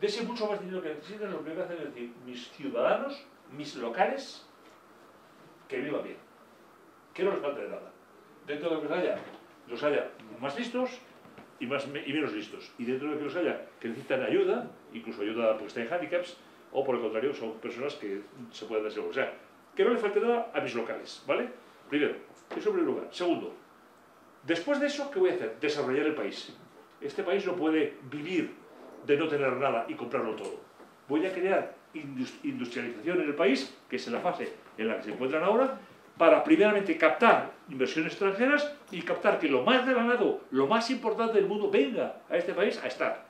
De ese mucho más dinero que necesitan, lo primero que hacen es decir, mis ciudadanos, mis locales, que vivan bien. Que no les falte de nada. Dentro de lo que los haya, los haya más listos y, más, y menos listos. Y dentro de lo que los haya, que necesitan ayuda, incluso ayuda porque están en handicaps, o por el contrario, son personas que se pueden desigual. O sea, que no les falte nada a mis locales, ¿vale? Primero, eso en primer lugar. Segundo, después de eso, ¿qué voy a hacer? Desarrollar el país. Este país no puede vivir de no tener nada y comprarlo todo. Voy a crear industrialización en el país, que es en la fase en la que se encuentran ahora, para primeramente captar inversiones extranjeras y captar que lo más granado, lo más importante del mundo venga a este país a estar.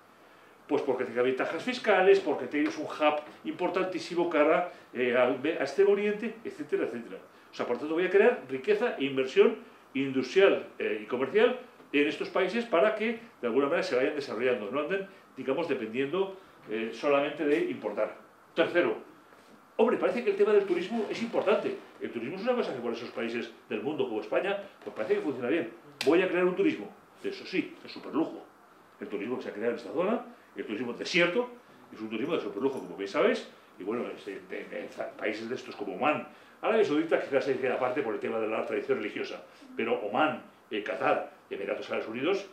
Pues porque tenga ventajas fiscales, porque tienes un hub importantísimo cara eh, a este oriente, etcétera, etcétera. O sea, por tanto voy a crear riqueza e inversión industrial eh, y comercial en estos países para que de alguna manera se vayan desarrollando, no anden, digamos, dependiendo eh, solamente de importar. Tercero, hombre, parece que el tema del turismo es importante. El turismo es una cosa que por esos países del mundo como España, pues parece que funciona bien. Voy a crear un turismo, eso sí, de superlujo. El turismo que se ha creado en esta zona, el turismo desierto, es un turismo de superlujo, como bien sabéis, y bueno, en, en, en países de estos como Omán, Arabia Saudita quizás se dice aparte por el tema de la tradición religiosa, pero Omán, eh, Qatar, Emiratos Árabes Unidos,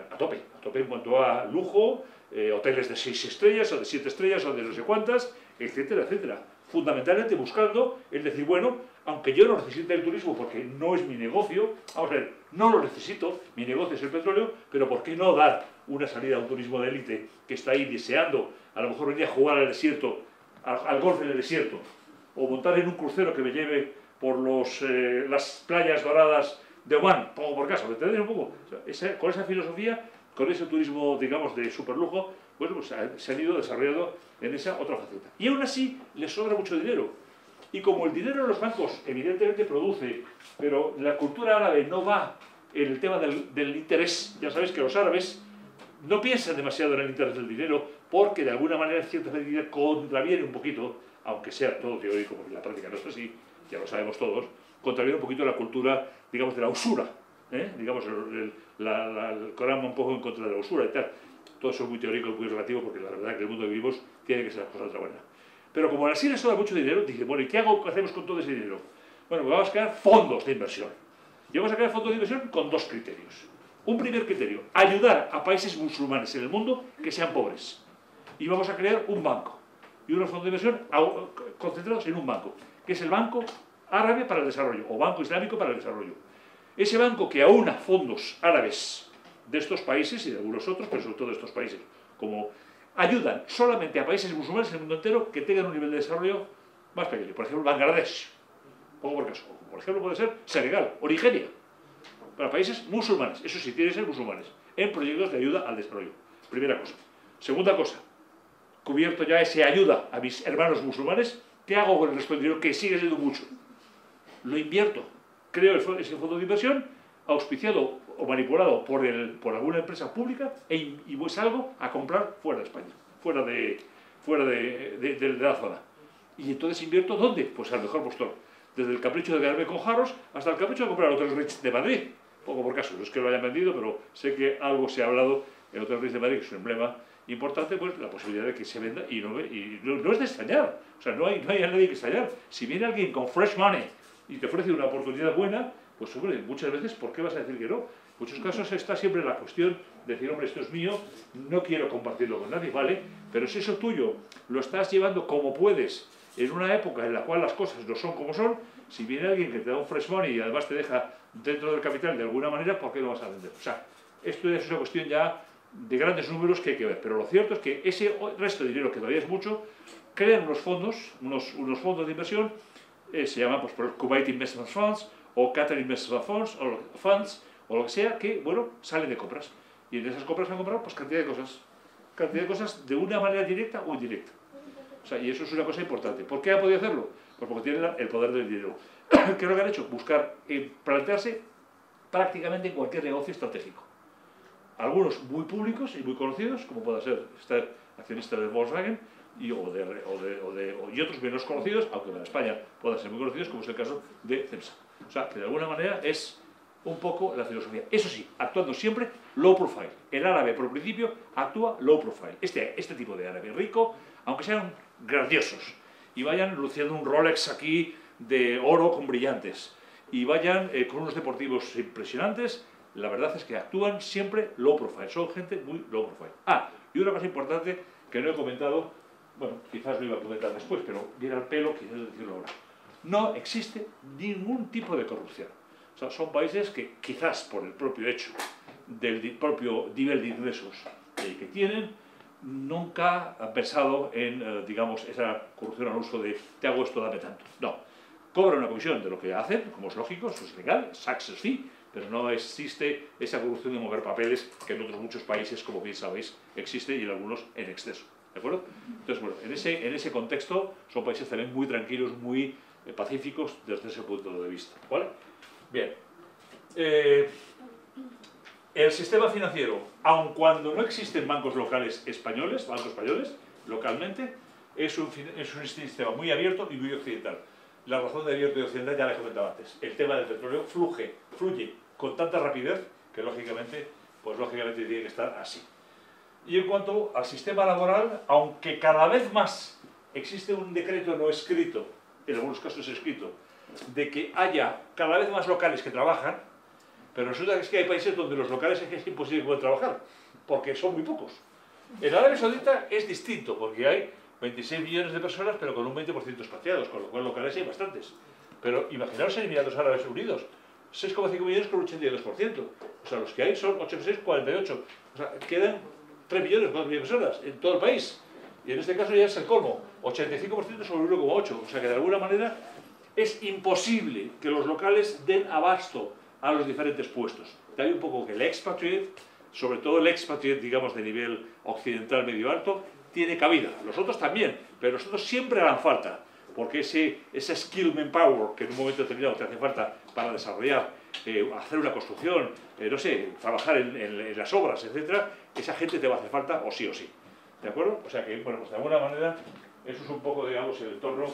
a tope, a tope en cuanto a lujo, eh, hoteles de seis estrellas o de siete estrellas o de no sé cuántas, etcétera, etcétera. Fundamentalmente buscando el decir, bueno, aunque yo no necesite el turismo porque no es mi negocio, vamos a ver, no lo necesito, mi negocio es el petróleo, pero ¿por qué no dar una salida a un turismo de élite que está ahí deseando a lo mejor venir a jugar al desierto, al, al golf en el desierto, o montar en un crucero que me lleve por los, eh, las playas doradas de Omán, pongo por casa, ¿me entendéis un poco? O sea, esa, con esa filosofía, con ese turismo, digamos, de superlujo, pues, pues se han ido desarrollando en esa otra faceta. Y aún así les sobra mucho dinero. Y como el dinero de los bancos evidentemente produce, pero la cultura árabe no va en el tema del, del interés, ya sabéis que los árabes no piensan demasiado en el interés del dinero, porque de alguna manera en cierta medida contraviene un poquito, aunque sea todo teórico, porque la práctica no es así, ya lo sabemos todos, contraviene un poquito la cultura, digamos, de la usura, ¿eh? Digamos, el, el, la, la, el Corán va un poco en contra de la usura y tal. Todo eso es muy teórico y muy relativo, porque la verdad es que el mundo que vivimos tiene que ser las cosas de otra manera. Pero como así les sobra mucho dinero, dicen, bueno, ¿y qué hago, qué hacemos con todo ese dinero? Bueno, pues vamos a crear fondos de inversión. Y vamos a crear fondos de inversión con dos criterios. Un primer criterio, ayudar a países musulmanes en el mundo que sean pobres. Y vamos a crear un banco y unos fondos de inversión concentrados en un banco, que es el Banco Árabe para el Desarrollo, o Banco Islámico para el Desarrollo. Ese banco que aúna fondos árabes de estos países y de algunos otros, pero sobre todo de estos países, como ayudan solamente a países musulmanes en el mundo entero que tengan un nivel de desarrollo más pequeño. Por ejemplo, Bangladesh, pongo por caso. Por ejemplo, puede ser Senegal o Nigeria, para países musulmanes. Eso sí, tienen que ser musulmanes, en proyectos de ayuda al desarrollo. Primera cosa. Segunda cosa, cubierto ya esa ayuda a mis hermanos musulmanes, ¿qué hago con el resto del dinero que sigue siendo mucho? Lo invierto. Creo ese fondo de inversión auspiciado o manipulado por, el, por alguna empresa pública e, y salgo a comprar fuera de España, fuera, de, fuera de, de, de, de la zona. Y entonces invierto, ¿dónde? Pues al mejor postor. Desde el capricho de quedarme con jarros hasta el capricho de comprar Hotel Ritz de Madrid. Poco por caso, no es que lo hayan vendido, pero sé que algo se ha hablado en Hotel Ritz de Madrid, que es un emblema importante, pues la posibilidad de que se venda y no, y no, no es de extrañar. O sea, no hay, no hay a nadie que extrañar. Si viene alguien con fresh money y te ofrece una oportunidad buena, pues hombre, muchas veces, ¿por qué vas a decir que no? En muchos casos está siempre la cuestión de decir, hombre, esto es mío, no quiero compartirlo con nadie, ¿vale? Pero si eso tuyo lo estás llevando como puedes en una época en la cual las cosas no son como son, si viene alguien que te da un fresh money y además te deja dentro del capital de alguna manera, ¿por qué lo vas a vender? O sea, esto es una cuestión ya de grandes números que hay que ver, pero lo cierto es que ese resto de dinero, que todavía es mucho, crean unos fondos, unos, unos fondos de inversión, eh, se llaman pues, Kuwait Investment Funds, o Qatar Investment Funds, o Funds, o lo que sea, que, bueno, salen de compras. Y en esas compras han comprado, pues, cantidad de cosas. Cantidad de cosas de una manera directa o indirecta. O sea, y eso es una cosa importante. ¿Por qué ha podido hacerlo? Pues porque tienen el poder del dinero. ¿Qué es lo que han hecho? Buscar, eh, plantearse prácticamente en cualquier negocio estratégico. Algunos muy públicos y muy conocidos, como pueda ser estar accionista de Volkswagen, y, o de, o de, o de, y otros menos conocidos, aunque en España puedan ser muy conocidos, como es el caso de CEMSA. O sea, que de alguna manera es un poco la filosofía. Eso sí, actuando siempre low profile. El árabe, por principio, actúa low profile. Este, este tipo de árabe rico, aunque sean grandiosos, y vayan luciendo un Rolex aquí de oro con brillantes, y vayan eh, con unos deportivos impresionantes, la verdad es que actúan siempre low profile. Son gente muy low profile. Ah, y una cosa importante que no he comentado, bueno, quizás lo iba a comentar después, pero viene al pelo, quizás decirlo ahora. No existe ningún tipo de corrupción. O sea, son países que quizás por el propio hecho del propio nivel de ingresos que tienen, nunca han pensado en, digamos, esa corrupción al uso de te hago esto, dame tanto. No. Cobran una comisión de lo que hacen, como es lógico, eso es legal, success fee, pero no existe esa corrupción de mover papeles que en otros muchos países, como bien sabéis, existe y en algunos en exceso. ¿De acuerdo? Entonces, bueno, en ese, en ese contexto son países también muy tranquilos, muy pacíficos desde ese punto de vista, ¿vale? Bien. Eh, el sistema financiero, aun cuando no existen bancos locales españoles, bancos españoles, localmente, es un, es un sistema muy abierto y muy occidental. La razón de abierto y occidental ya la he comentado antes. El tema del petróleo fluye, fluye con tanta rapidez que, lógicamente, pues lógicamente tiene que estar así. Y en cuanto al sistema laboral, aunque cada vez más existe un decreto no escrito, en algunos casos escrito, de que haya cada vez más locales que trabajan, Pero resulta que es que hay países donde los locales es que es imposible poder trabajar, porque son muy pocos. En Arabia Saudita es distinto, porque hay veintiséis millones de personas, pero con un veinte por ciento espaciados, con lo cual locales hay bastantes. Pero imaginaos en Emiratos Árabes Unidos, seis coma cinco millones con un ochenta y dos por ciento. O sea, los que hay son ocho, seis, cuarenta y ocho. O sea, quedan tres millones, cuatro millones de personas en todo el país. Y en este caso ya es el colmo, ochenta y cinco por ciento sobre uno coma ocho. O sea, que de alguna manera es imposible que los locales den abasto a los diferentes puestos. De ahí un poco que el expatriate, sobre todo el expatriate, digamos, de nivel occidental medio alto, tiene cabida. Los otros también, pero los otros siempre harán falta, porque ese, ese skill manpower que en un momento determinado te hace falta para desarrollar, eh, hacer una construcción, eh, no sé, trabajar en, en, en las obras, etcétera, esa gente te va a hacer falta o sí o sí. ¿De acuerdo? O sea que, bueno, pues de alguna manera, eso es un poco, digamos, el entorno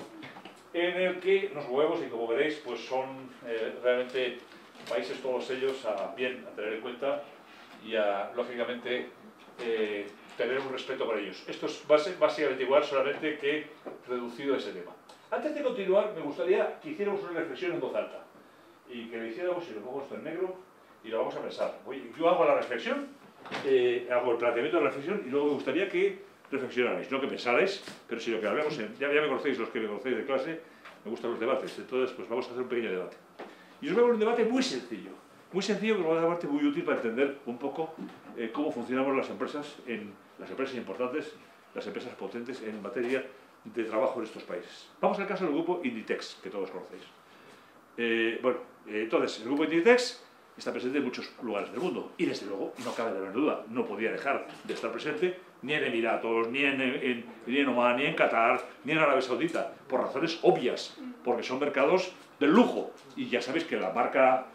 en el que nos movemos y, como veréis, pues son eh, realmente países todos ellos a bien a tener en cuenta y a, lógicamente, eh, tener un respeto para ellos. Esto es básicamente igual, solamente que reducido ese tema. Antes de continuar, me gustaría que hiciéramos una reflexión en voz alta y que le hiciéramos, y lo pongo esto en negro, y lo vamos a pensar. Oye, yo hago la reflexión, eh, hago el planteamiento de la reflexión y luego me gustaría que reflexionarais, no que pensarais, pero si lo que hablamos, en, ya, ya me conocéis los que me conocéis de clase, me gustan los debates, entonces pues vamos a hacer un pequeño debate. Y os voy a poner un debate muy sencillo, muy sencillo, pero una parte muy útil para entender un poco eh, cómo funcionamos las empresas, en, las empresas importantes, las empresas potentes en materia de trabajo en estos países. Vamos al caso del grupo Inditex, que todos conocéis. Eh, bueno, eh, entonces, el grupo Inditex está presente en muchos lugares del mundo y, desde luego, no cabe la menor duda, no podía dejar de estar presente ni en Emiratos, ni en, en, ni en Omán, ni en Qatar, ni en Arabia Saudita, por razones obvias, porque son mercados de lujo. Y ya sabéis que la marca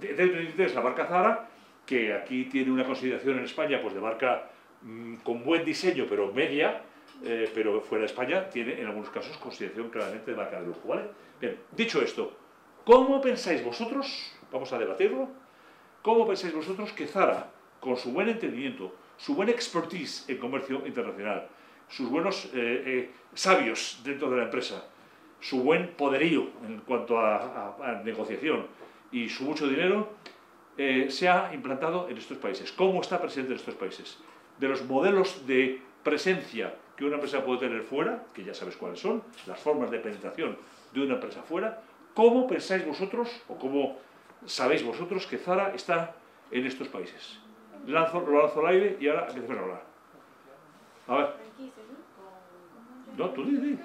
de, de, de, es la marca Zara, que aquí tiene una consideración en España pues de marca mmm, con buen diseño, pero media, eh, pero fuera de España tiene en algunos casos consideración claramente de marca de lujo, ¿vale? Bien, dicho esto, ¿cómo pensáis vosotros, vamos a debatirlo, cómo pensáis vosotros que Zara, con su buen entendimiento, su buena expertise en comercio internacional, sus buenos eh, eh, sabios dentro de la empresa, su buen poderío en cuanto a, a, a negociación y su mucho dinero, eh, se ha implantado en estos países? ¿Cómo está presente en estos países? De los modelos de presencia que una empresa puede tener fuera, que ya sabes cuáles son, las formas de penetración de una empresa fuera, ¿cómo pensáis vosotros o cómo sabéis vosotros que Zara está en estos países? Lanzo, lo lanzo al aire y ahora empezamos a hablar. A ver. No, tú di, di.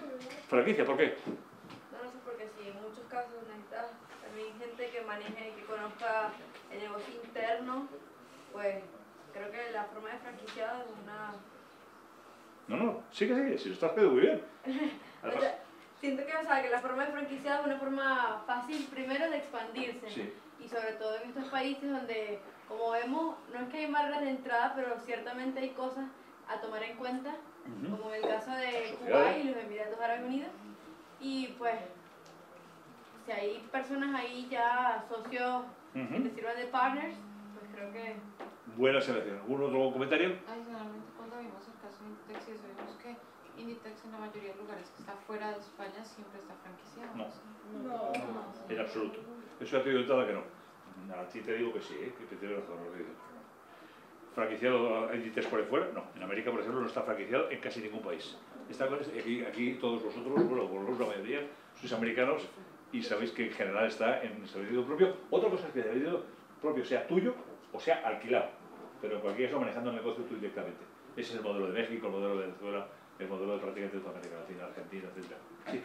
Franquicia, ¿por qué? No, no sé, porque si en muchos casos necesitas también gente que maneje y que conozca el negocio interno, pues creo que la forma de franquiciada es una... No, no, sí que sí, si lo estás pedido muy bien. Además, o sea, siento que, o sea, que la forma de franquiciada es una forma fácil, primero, de expandirse. Sí. Y sobre todo en estos países donde, como vemos, no es que hay barreras de entrada, pero ciertamente hay cosas a tomar en cuenta, uh-huh, como en el caso de Kuwait y los Emiratos Árabes Unidos. Y pues, si hay personas ahí ya, socios, uh-huh, que te sirvan de partners, pues creo que... Buena selección. ¿Algún otro comentario? Adicionalmente, cuando vimos el caso de Inditex, eso vimos que Inditex en la mayoría de lugares que está fuera de España siempre está franquiciado. No, no, no, en absoluto. Eso ya te digo que no. A ti te digo que sí, ¿eh? Que te doy razón. ¿Franquiciado Inditex por ahí fuera? No. En América, por ejemplo, no está franquiciado en casi ningún país. Está aquí, aquí todos vosotros, bueno, vosotros la mayoría, sois americanos y sabéis que en general está en establecimiento propio. Otra cosa es que el establecimiento propio sea tuyo o sea alquilado, pero en cualquier caso manejando el negocio tú directamente. Ese es el modelo de México, el modelo de Venezuela, el modelo de prácticamente toda América Latina, Argentina, etcétera. Sí.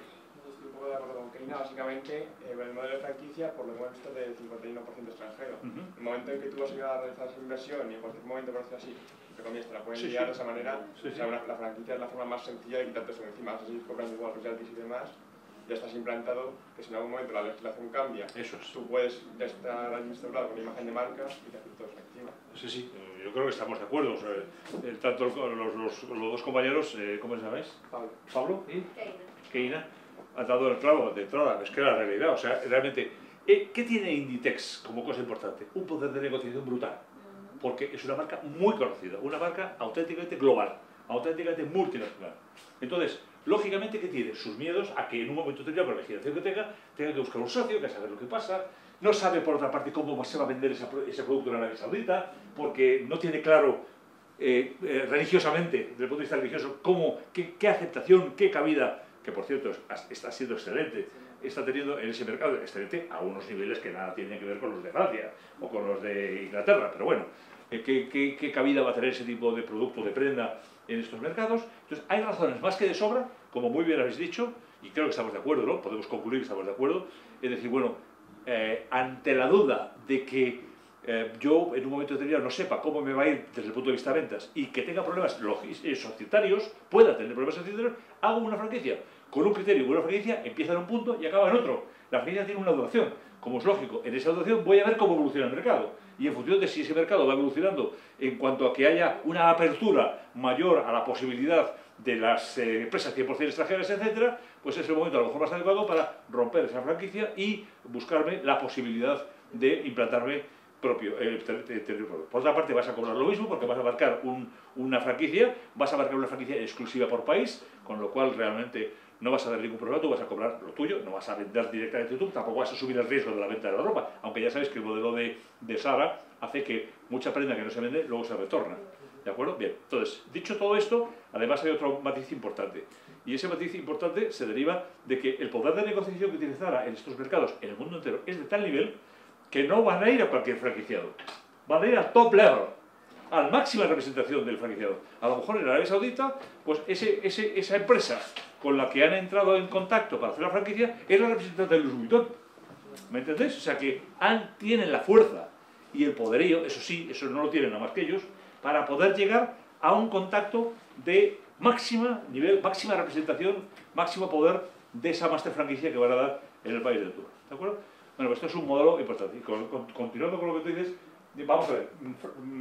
Estoy un poco de acuerdo con Karina, básicamente, eh, con el modelo de franquicia, por lo que hemos visto, del cincuenta y uno por ciento extranjero. Uh-huh. El momento en que tú vas a ir a realizar esa inversión, y en cualquier momento, por decirlo así, te comienzas, la pueden sí, guiar sí. de esa manera. Sí, o sea, sí. una, la franquicia es la forma más sencilla de quitarte eso encima. Vas a seguir cobrando igual royalties y demás, ya estás implantado, que si en algún momento la legislación cambia, eso es. Tú puedes estar administrado con imagen de marca y te haces todo efectivo. Sí, sí, yo creo que estamos de acuerdo. O sea, el, tanto los, los, los dos compañeros, eh, ¿cómo se llamáis? Pablo. Pablo y Karina. Ha dado el clavo de entrada, es que era la realidad, o sea, realmente, ¿qué tiene Inditex como cosa importante? Un poder de negociación brutal, porque es una marca muy conocida, una marca auténticamente global, auténticamente multinacional. Entonces, lógicamente que tiene sus miedos a que en un momento determinado, por la legislación que tenga, tenga que buscar un socio, que saber lo que pasa, no sabe por otra parte cómo se va a vender esa, ese producto en Arabia Saudita, porque no tiene claro eh, eh, religiosamente, desde el punto de vista religioso, cómo, qué, qué aceptación, qué cabida, que por cierto está siendo excelente, está teniendo en ese mercado excelente a unos niveles que nada tienen que ver con los de Francia o con los de Inglaterra, pero bueno, eh, qué, qué, qué cabida va a tener ese tipo de producto, de prenda, en estos mercados. Entonces hay razones más que de sobra, como muy bien habéis dicho, y creo que estamos de acuerdo, ¿no? Podemos concluir que estamos de acuerdo, es decir, bueno, eh, ante la duda de que eh, yo en un momento determinado no sepa cómo me va a ir desde el punto de vista de ventas y que tenga problemas societarios, pueda tener problemas societarios, hago una franquicia. Con un criterio, con una franquicia, empieza en un punto y acaba en otro. La franquicia tiene una duración, como es lógico. En esa duración voy a ver cómo evoluciona el mercado. Y en función de si ese mercado va evolucionando en cuanto a que haya una apertura mayor a la posibilidad de las eh, empresas cien por cien extranjeras, etcétera, pues es el momento a lo mejor más adecuado para romper esa franquicia y buscarme la posibilidad de implantarme propio. Eh, ter, ter, ter, por otra parte, vas a cobrar lo mismo porque vas a abarcar un, una franquicia, vas a abarcar una franquicia exclusiva por país, con lo cual realmente no vas a dar ningún problema, tú vas a cobrar lo tuyo, no vas a vender directamente tú, tampoco vas a subir el riesgo de la venta de la ropa, aunque ya sabéis que el modelo de, de Sara hace que mucha prenda que no se vende luego se retorna, ¿de acuerdo? Bien, entonces, dicho todo esto, además hay otro matiz importante, y ese matiz importante se deriva de que el poder de negociación que tiene Zara en estos mercados, en el mundo entero, es de tal nivel que no van a ir a cualquier franquiciado, van a ir al top level, a la máxima representación del franquiciado. A lo mejor en Arabia Saudita, pues ese, ese, esa empresa con la que han entrado en contacto para hacer la franquicia es la representante de Louis Vuitton. ¿Me entendéis? O sea que han, tienen la fuerza y el poderío, eso sí, eso no lo tienen nada más que ellos, para poder llegar a un contacto de máxima nivel, máxima representación, máximo poder de esa master franquicia que van a dar en el país del tour. ¿De acuerdo? Bueno, pues esto es un modelo importante. Y con, con, continuando con lo que tú dices, vamos a ver,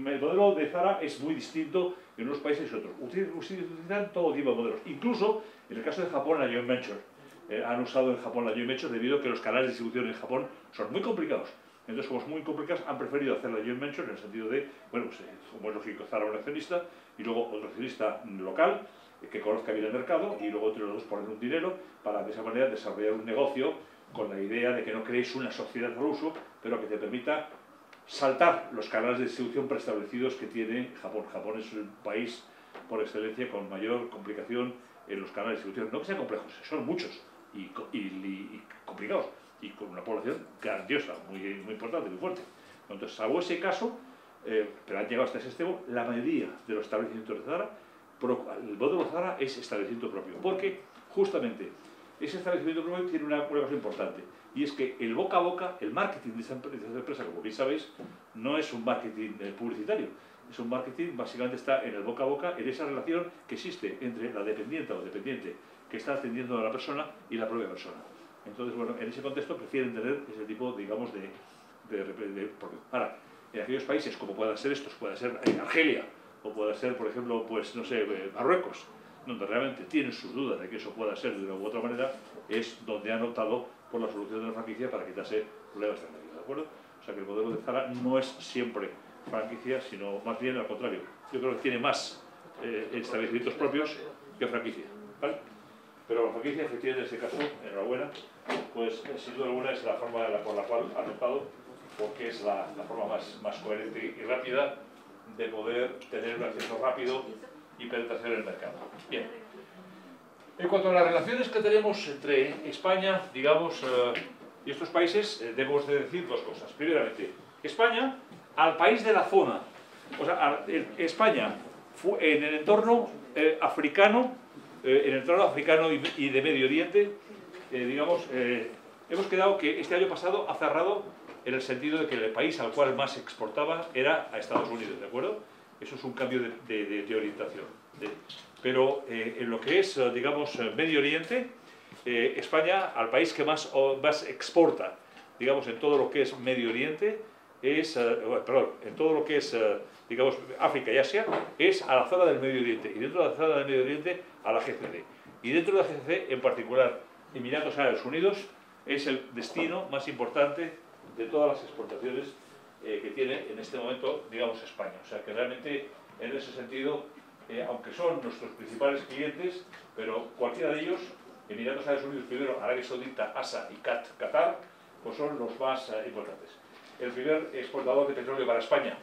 el modelo de Zara es muy distinto en unos países y otros. Utilizan todo tipo de modelos. Incluso, en el caso de Japón, la joint venture. Eh, han usado en Japón la joint venture debido a que los canales de distribución en Japón son muy complicados. Entonces, como son muy complicados, han preferido hacer la joint venture en el sentido de, bueno, pues, como es lógico, Zara un accionista y luego otro accionista local eh, que conozca bien el mercado y luego entre los dos poner un dinero para, de esa manera, desarrollar un negocio con la idea de que no creéis una sociedad al uso, pero que te permita saltar los canales de distribución preestablecidos que tiene Japón. Japón es el país por excelencia con mayor complicación en los canales de distribución. No que sean complejos, son muchos y, y, y complicados y con una población grandiosa, muy, muy importante, muy fuerte. Entonces, salvo ese caso, eh, pero han llegado hasta ese extremo, la mayoría de los establecimientos de Zara, el modelo de Zara es establecimiento propio, porque justamente ese establecimiento propio tiene una, una cosa importante, y es que el boca a boca, el marketing de esa empresa, como bien sabéis, no es un marketing publicitario, es un marketing, básicamente está en el boca a boca, en esa relación que existe entre la dependiente o dependiente que está atendiendo a la persona y la propia persona. Entonces, bueno, en ese contexto prefieren tener ese tipo, digamos, de... de, de ahora, en aquellos países, como puedan ser estos, pueda ser en Argelia, o pueda ser, por ejemplo, pues, no sé, Marruecos, donde realmente tienen sus dudas de que eso pueda ser de una u otra manera, es donde han optado por la solución de la franquicia para quitarse problemas de franquicia, ¿de acuerdo? O sea que el modelo de Zara no es siempre franquicia, sino más bien al contrario. Yo creo que tiene más eh, establecimientos propios que franquicia, ¿vale? Pero la franquicia, efectivamente, en este caso, enhorabuena, pues sin duda alguna es la forma de la, por la cual han optado, porque es la, la forma más, más coherente y rápida de poder tener un acceso rápido y penetración en el mercado. Bien. En cuanto a las relaciones que tenemos entre España, digamos, eh, y estos países, eh, debemos de decir dos cosas. Primeramente, España, al país de la zona, o sea, a, el, España fue en el entorno eh, africano, eh, en el entorno africano y, y de Medio Oriente, eh, digamos, eh, hemos quedado que este año pasado ha cerrado en el sentido de que el país al cual más exportaba era a Estados Unidos, ¿de acuerdo? Eso es un cambio de, de, de, de orientación. De, pero eh, en lo que es, digamos, Medio Oriente, eh, España, al país que más, o, más exporta, digamos, en todo lo que es Medio Oriente, es, eh, perdón, en todo lo que es, eh, digamos, África y Asia, es a la zona del Medio Oriente, y dentro de la zona del Medio Oriente, a la G C C. Y dentro de la G C C, en particular, Emiratos Árabes Unidos, es el destino más importante de todas las exportaciones que tiene en este momento, digamos, España. O sea, que realmente, en ese sentido, eh, aunque son nuestros principales clientes, pero cualquiera de ellos, Emiratos Árabes Unidos primero, Arabia Saudita, A S A y Qatar, pues son los más eh, importantes. El primer exportador de petróleo para España,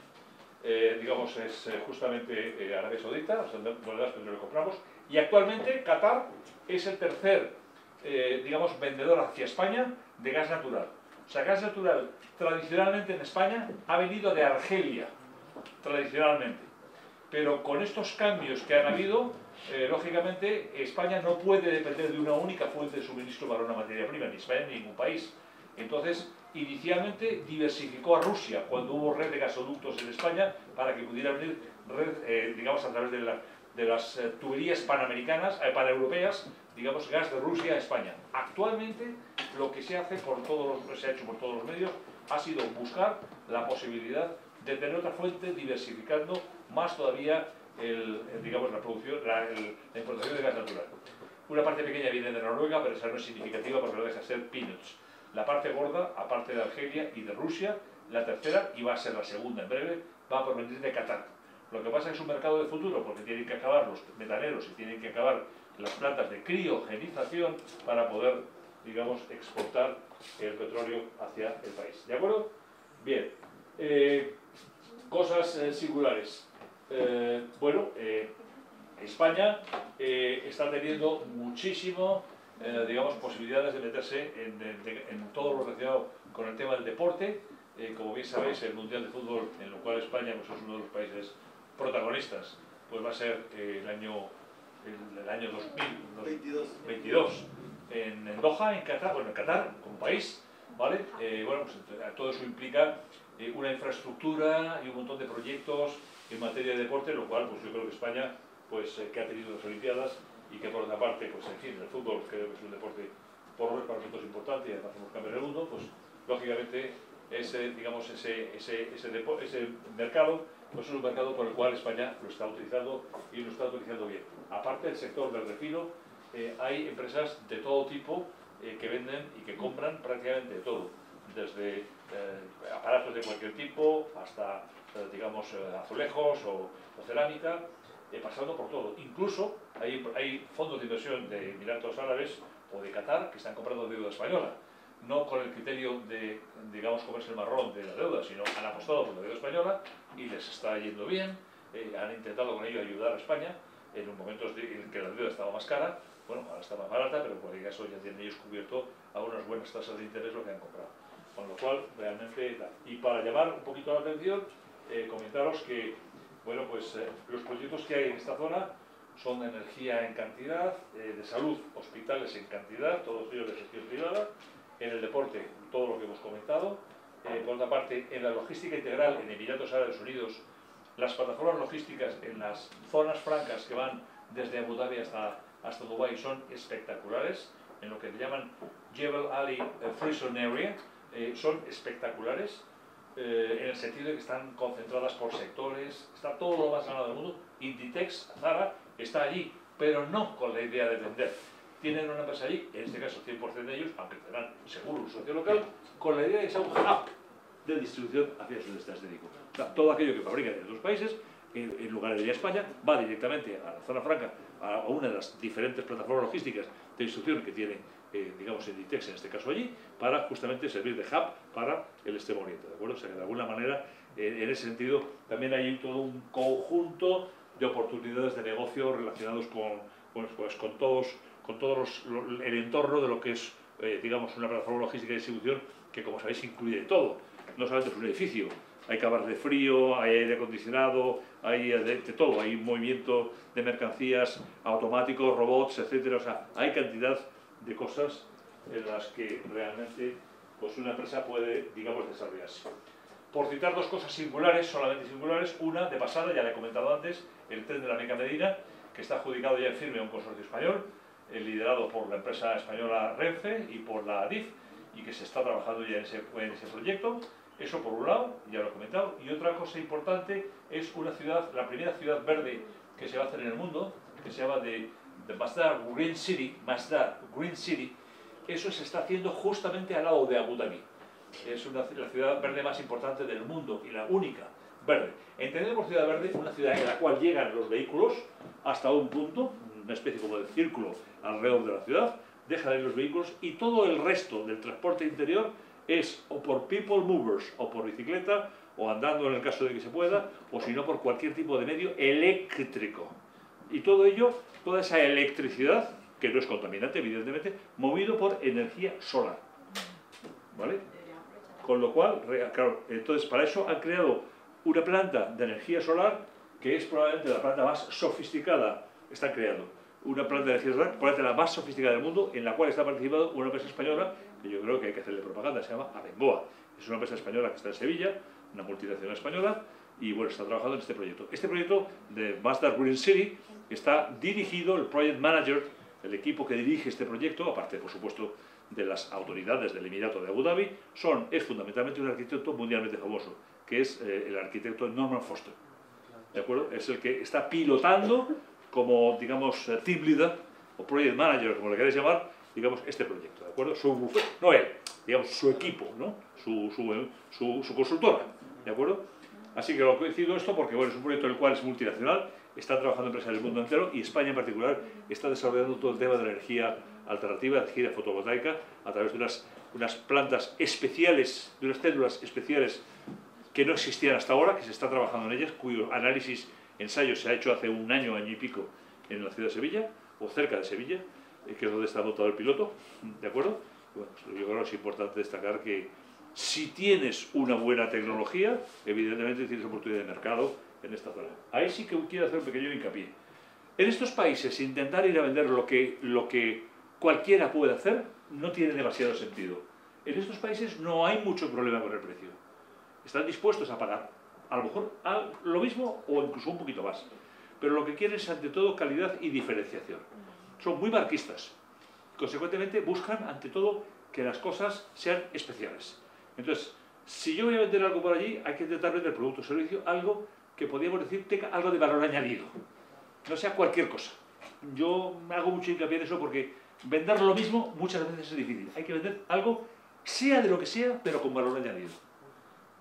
eh, digamos, es eh, justamente eh, Arabia Saudita, o sea, donde más petróleo compramos, y actualmente Qatar es el tercer, eh, digamos, vendedor hacia España de gas natural. O sea, gas natural tradicionalmente en España ha venido de Argelia, tradicionalmente. Pero con estos cambios que han habido, eh, lógicamente España no puede depender de una única fuente de suministro para una materia prima, ni España ni ningún país. Entonces, inicialmente diversificó a Rusia cuando hubo red de gasoductos en España para que pudiera venir red, eh, digamos, a través de, la, de las eh, tuberías panamericanas, eh, paneuropeas, digamos, gas de Rusia a España. Actualmente, lo que se hace por todos los, se ha hecho por todos los medios ha sido buscar la posibilidad de tener otra fuente, diversificando más todavía el, el, digamos, la, producción, la, el, la importación de gas natural. Una parte pequeña viene de Noruega, pero esa no es significativa porque no deja de ser peanuts. La parte gorda, aparte de Argelia y de Rusia, la tercera, y va a ser la segunda en breve, va a provenir de Qatar. Lo que pasa es que es un mercado de futuro, porque tienen que acabar los metaleros y tienen que acabar las plantas de criogenización para poder, digamos, exportar el petróleo hacia el país. ¿De acuerdo? Bien. Eh, cosas eh, singulares. Eh, bueno, eh, España eh, está teniendo muchísimo... Eh, digamos, posibilidades de meterse en, en, en todo lo relacionado con el tema del deporte. Eh, como bien sabéis, el Mundial de Fútbol, en lo cual España pues, es uno de los países protagonistas, pues va a ser eh, el año, el, el año dos mil veintidós en, en Doha, en Qatar, bueno, en Qatar, como país, ¿vale? Eh, bueno, pues todo eso implica eh, una infraestructura y un montón de proyectos en materia de deporte, lo cual, pues yo creo que España, pues eh, que ha tenido las Olimpiadas, y que por otra parte, pues en fin, el fútbol creo que es un deporte por lo menos para nosotros importante y además hacemos cambios en el mundo, pues lógicamente ese, digamos, ese, ese, ese, depo ese mercado pues es un mercado por el cual España lo está utilizando y lo está utilizando bien. Aparte del sector del refino, eh, hay empresas de todo tipo eh, que venden y que compran prácticamente de todo, desde eh, aparatos de cualquier tipo hasta, eh, digamos, eh, azulejos o, o cerámica, pasando por todo. Incluso hay, hay fondos de inversión de Emiratos Árabes o de Qatar que están comprando deuda española, no con el criterio de, digamos, comerse el marrón de la deuda, sino han apostado por la deuda española y les está yendo bien, eh, han intentado con ello ayudar a España en un momento en que la deuda estaba más cara, bueno, ahora está más barata, pero en cualquier caso ya tienen ellos cubierto a unas buenas tasas de interés lo que han comprado. Con lo cual, realmente, y para llamar un poquito la atención, eh, comentaros que bueno, pues eh, los proyectos que hay en esta zona son de energía en cantidad, eh, de salud, hospitales en cantidad, todos ellos de gestión privada, en el deporte, todo lo que hemos comentado. Eh, por otra parte, en la logística integral en Emiratos Árabes Unidos, las plataformas logísticas en las zonas francas que van desde Abu Dhabi hasta, hasta Dubái son espectaculares, en lo que se llaman Jebel Ali eh, Free Zone Area, eh, son espectaculares. Eh, en el sentido de que están concentradas por sectores, está todo lo más ganado del mundo. Inditex, Zara, está allí, pero no con la idea de vender. Tienen una empresa allí, en este caso cien por cien de ellos, aunque tendrán seguro un socio local, con la idea de que sea un hub de distribución hacia el sudeste asiático. O sea, todo aquello que fabrican en otros países, en, en lugar de ir a España, va directamente a la zona franca, a, a una de las diferentes plataformas logísticas de distribución que tiene, Eh, digamos, Inditex en este caso allí, para justamente servir de hub para el Extremo Oriente, ¿de acuerdo? O sea que de alguna manera, eh, en ese sentido, también hay todo un conjunto de oportunidades de negocio relacionados con, con, pues, con todos, con todos los, lo, el entorno de lo que es, eh, digamos, una plataforma logística de distribución que, como sabéis, incluye de todo. No solamente es un edificio, hay camas de frío, hay aire acondicionado, hay de, de todo, hay movimiento de mercancías automáticos, robots, etcétera. O sea, hay cantidad de cosas en las que realmente pues una empresa puede, digamos, desarrollarse. Por citar dos cosas singulares, solamente singulares, una de pasada, ya le he comentado antes, el tren de la Meca Medina, que está adjudicado ya en firme a un consorcio español, eh, liderado por la empresa española Renfe y por la Adif, y que se está trabajando ya en ese, en ese proyecto. Eso por un lado, ya lo he comentado, y otra cosa importante es una ciudad, la primera ciudad verde que se va a hacer en el mundo, que se llama de de Masdar Green City, Masdar Green City, eso se está haciendo justamente al lado de Abu Dhabi. Es una, la ciudad verde más importante del mundo y la única verde. Entendemos por ciudad verde una ciudad en la cual llegan los vehículos hasta un punto, una especie como de círculo alrededor de la ciudad, dejan ahí los vehículos y todo el resto del transporte interior es o por people movers, o por bicicleta, o andando en el caso de que se pueda, o si no por cualquier tipo de medio eléctrico. Y todo ello, toda esa electricidad, que no es contaminante evidentemente, movido por energía solar. ¿Vale? Con lo cual, claro, entonces para eso han creado una planta de energía solar que es probablemente la planta más sofisticada, están creando una planta de energía solar, probablemente la más sofisticada del mundo, en la cual está participando una empresa española, que yo creo que hay que hacerle propaganda, se llama Abengoa. Es una empresa española que está en Sevilla, una multinacional española, y bueno, está trabajando en este proyecto. Este proyecto de Mazda Green City está dirigido, el Project Manager, el equipo que dirige este proyecto, aparte por supuesto de las autoridades del Emirato de Abu Dhabi, son, es fundamentalmente un arquitecto mundialmente famoso, que es eh, el arquitecto Norman Foster. ¿De acuerdo? Es el que está pilotando como, digamos, team leader o project manager, como le queréis llamar, digamos, este proyecto, ¿de acuerdo? Su, no él, digamos, su equipo, ¿no? Su, su, su, su consultora, ¿de acuerdo? Así que lo coincido esto porque, bueno, es un proyecto en el cual es multinacional, están trabajando empresas del mundo entero y España en particular está desarrollando todo el tema de la energía alternativa, energía fotovoltaica, a través de unas, unas plantas especiales, de unas células especiales que no existían hasta ahora, que se está trabajando en ellas, cuyo análisis, ensayo se ha hecho hace un año, año y pico en la ciudad de Sevilla, o cerca de Sevilla, que es donde está montado el piloto, ¿de acuerdo? Bueno, yo creo que es importante destacar que si tienes una buena tecnología, evidentemente tienes oportunidad de mercado en esta zona. Ahí sí que quiero hacer un pequeño hincapié. En estos países, intentar ir a vender lo que, lo que cualquiera puede hacer no tiene demasiado sentido. En estos países no hay mucho problema con el precio. Están dispuestos a pagar, a lo mejor a lo mismo o incluso un poquito más. Pero lo que quieren es, ante todo, calidad y diferenciación. Son muy marquistas. Consecuentemente, buscan, ante todo, que las cosas sean especiales. Entonces, si yo voy a vender algo por allí, hay que intentar vender producto o servicio, algo que podríamos decir tenga algo de valor añadido, no sea cualquier cosa. Yo hago mucho hincapié en eso porque vender lo mismo muchas veces es difícil. Hay que vender algo, sea de lo que sea, pero con valor añadido.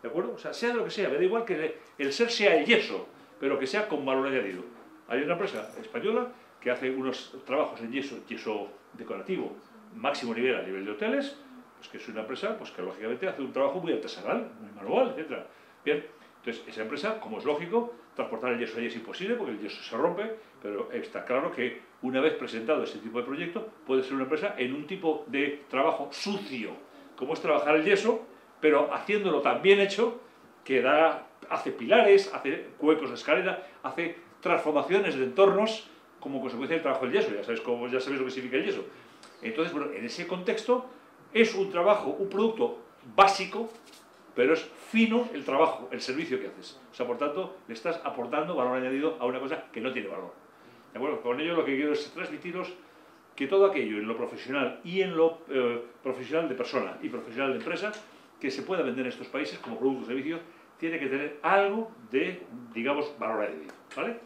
¿De acuerdo? O sea, sea de lo que sea, me da igual que el ser sea el yeso, pero que sea con valor añadido. Hay una empresa española que hace unos trabajos en yeso, yeso decorativo, máximo nivel a nivel de hoteles, pues que es una empresa pues que lógicamente hace un trabajo muy artesanal, muy manual, etcétera. Bien. Entonces, esa empresa, como es lógico, transportar el yeso allí es imposible porque el yeso se rompe, pero está claro que una vez presentado ese tipo de proyecto, puede ser una empresa en un tipo de trabajo sucio, como es trabajar el yeso, pero haciéndolo tan bien hecho que da, hace pilares, hace huecos de escalera, hace transformaciones de entornos como consecuencia del trabajo del yeso. Ya sabéis, cómo, ya sabéis lo que significa el yeso. Entonces, bueno, en ese contexto es un trabajo, un producto básico, pero es fino el trabajo, el servicio que haces. O sea, por tanto, le estás aportando valor añadido a una cosa que no tiene valor. ¿De acuerdo? Con ello lo que quiero es transmitiros que todo aquello en lo profesional y en lo eh, profesional de persona y profesional de empresa que se pueda vender en estos países como productos o servicios tiene que tener algo de, digamos, valor añadido. ¿Vale?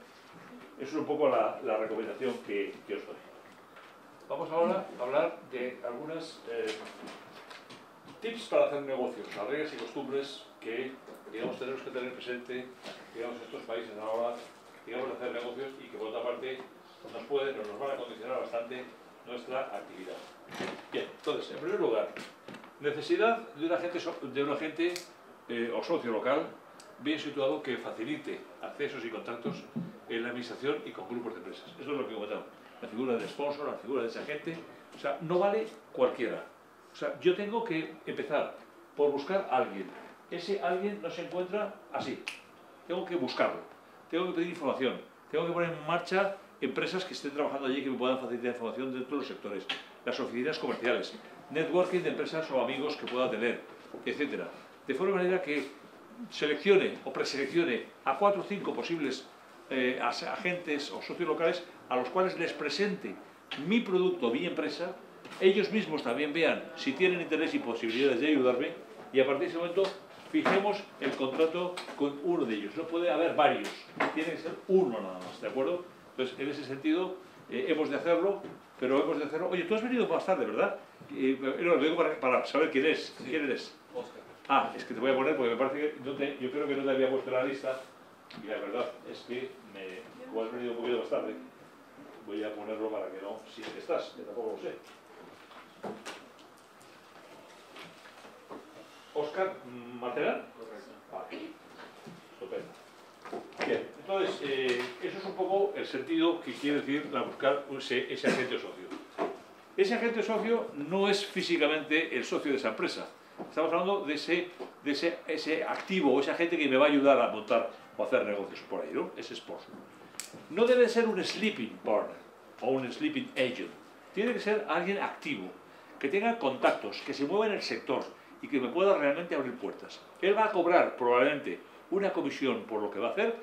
Eso es un poco la, la recomendación que, que os doy. Vamos ahora a hablar de algunas... Eh, tips para hacer negocios, las reglas y costumbres que, digamos, tenemos que tener presente, digamos, estos países a la hora, digamos, de hacer negocios y que, por otra parte, nos pueden, nos van a condicionar bastante nuestra actividad. Bien, entonces, en primer lugar, necesidad de un agente, de un agente eh, o socio local bien situado que facilite accesos y contactos en la administración y con grupos de empresas. Eso es lo que comentamos. La figura del sponsor, la figura de ese agente, o sea, no vale cualquiera. O sea, yo tengo que empezar por buscar a alguien. Ese alguien no se encuentra así. Tengo que buscarlo. Tengo que pedir información. Tengo que poner en marcha empresas que estén trabajando allí que me puedan facilitar información dentro de los sectores. Las oficinas comerciales. Networking de empresas o amigos que pueda tener, etcétera. De forma manera que seleccione o preseleccione a cuatro o cinco posibles eh, agentes o socios locales a los cuales les presente mi producto, mi empresa. Ellos mismos también vean si tienen interés y posibilidades de ayudarme y a partir de ese momento fijemos el contrato con uno de ellos. No puede haber varios, tiene que ser uno nada más, ¿de acuerdo? Entonces, en ese sentido, eh, hemos de hacerlo, pero hemos de hacerlo... Oye, tú has venido más tarde, ¿verdad? Eh, no, lo digo para, para saber quién es. Sí. ¿Quién eres? Oscar. Ah, es que te voy a poner porque me parece que no te, yo creo que no te había puesto la lista y la verdad es que me, como has venido un poquito más tarde, voy a ponerlo para que no, si es que estás, que tampoco lo sé. Óscar Martelán. Correcto. Vale. Estupendo. Bien, entonces, eh, eso es un poco el sentido que quiere decir la buscar ese, ese agente socio. Ese agente socio no es físicamente el socio de esa empresa. Estamos hablando de ese, de ese, ese activo o esa gente que me va a ayudar a montar o hacer negocios por ahí, ¿no? Ese sponsor. No debe ser un sleeping partner o un sleeping agent. Tiene que ser alguien activo, que tenga contactos, que se mueva en el sector y que me pueda realmente abrir puertas. Él va a cobrar probablemente una comisión por lo que va a hacer,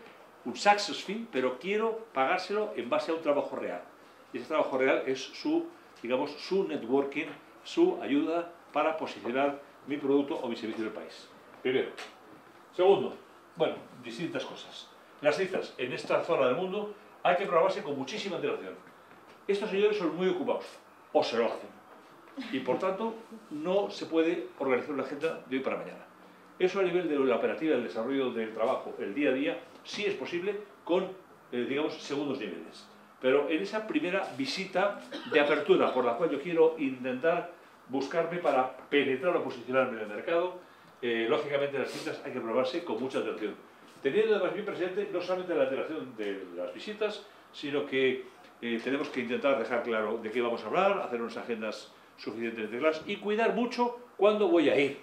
un success fee, pero quiero pagárselo en base a un trabajo real. Y ese trabajo real es su, digamos, su networking, su ayuda para posicionar mi producto o mi servicio en el país. Primero. Segundo, bueno, distintas cosas. Las citas en esta zona del mundo hay que programarse con muchísima antelación. Estos señores son muy ocupados, o se lo hacen. Y por tanto, no se puede organizar una agenda de hoy para mañana. Eso a nivel de la operativa, el desarrollo del trabajo, el día a día, sí es posible con, eh, digamos, segundos niveles. Pero en esa primera visita de apertura, por la cual yo quiero intentar buscarme para penetrar o posicionarme en el mercado, eh, lógicamente las citas hay que probarse con mucha atención. Teniendo además bien presente no solamente la alteración de las visitas, sino que eh, tenemos que intentar dejar claro de qué vamos a hablar, hacer unas agendas suficientemente claras y cuidar mucho cuándo voy a ir.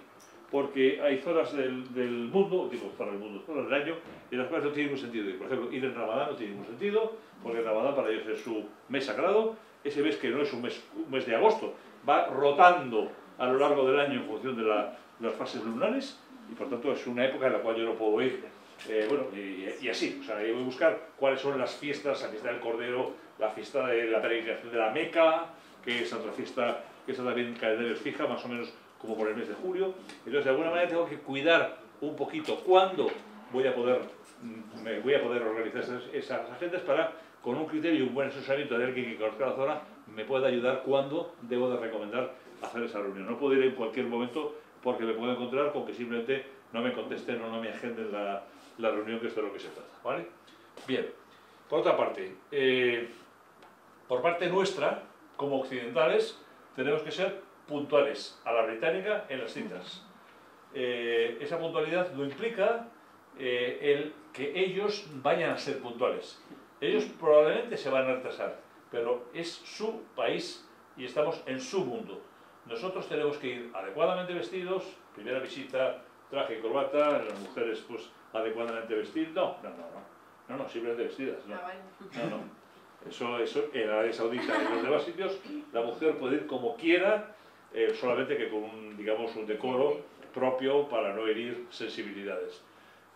Porque hay zonas del, del mundo, digo zonas del mundo, zonas del año, en las cuales no tiene ningún sentido. Por ejemplo, ir en Ramadán no tiene ningún sentido, porque el Ramadán para ellos es su mes sagrado, ese mes que no es un mes, un mes de agosto, va rotando a lo largo del año en función de, la, de las fases lunares, y por tanto es una época en la cual yo no puedo ir. Eh, bueno, y, y así, o sea, voy a buscar cuáles son las fiestas, la fiesta del Cordero, la fiesta de la peregrinación de la Meca, que es otra fiesta, que está también en calendarios fija, más o menos como por el mes de julio. Entonces, de alguna manera tengo que cuidar un poquito cuándo voy a poder, me voy a poder organizar esas, esas agendas para, con un criterio y un buen asesoramiento de alguien que conozca la zona, me pueda ayudar cuándo debo de recomendar hacer esa reunión. No puedo ir en cualquier momento porque me puedo encontrar con que simplemente no me contesten o no me agenden la, la reunión, que esto es de lo que se trata, ¿vale? Bien, por otra parte, eh, por parte nuestra, como occidentales, tenemos que ser puntuales a la británica en las citas. Eh, esa puntualidad no implica eh, el que ellos vayan a ser puntuales. Ellos probablemente se van a retrasar, pero es su país y estamos en su mundo. Nosotros tenemos que ir adecuadamente vestidos, primera visita, traje y corbata, las mujeres pues adecuadamente vestidas, no, no, no, no, no, no simplemente vestidas, no, no, no. Eso, eso, en Arabia Saudita y en los demás sitios, la mujer puede ir como quiera, eh, solamente que con un, digamos, un decoro propio para no herir sensibilidades.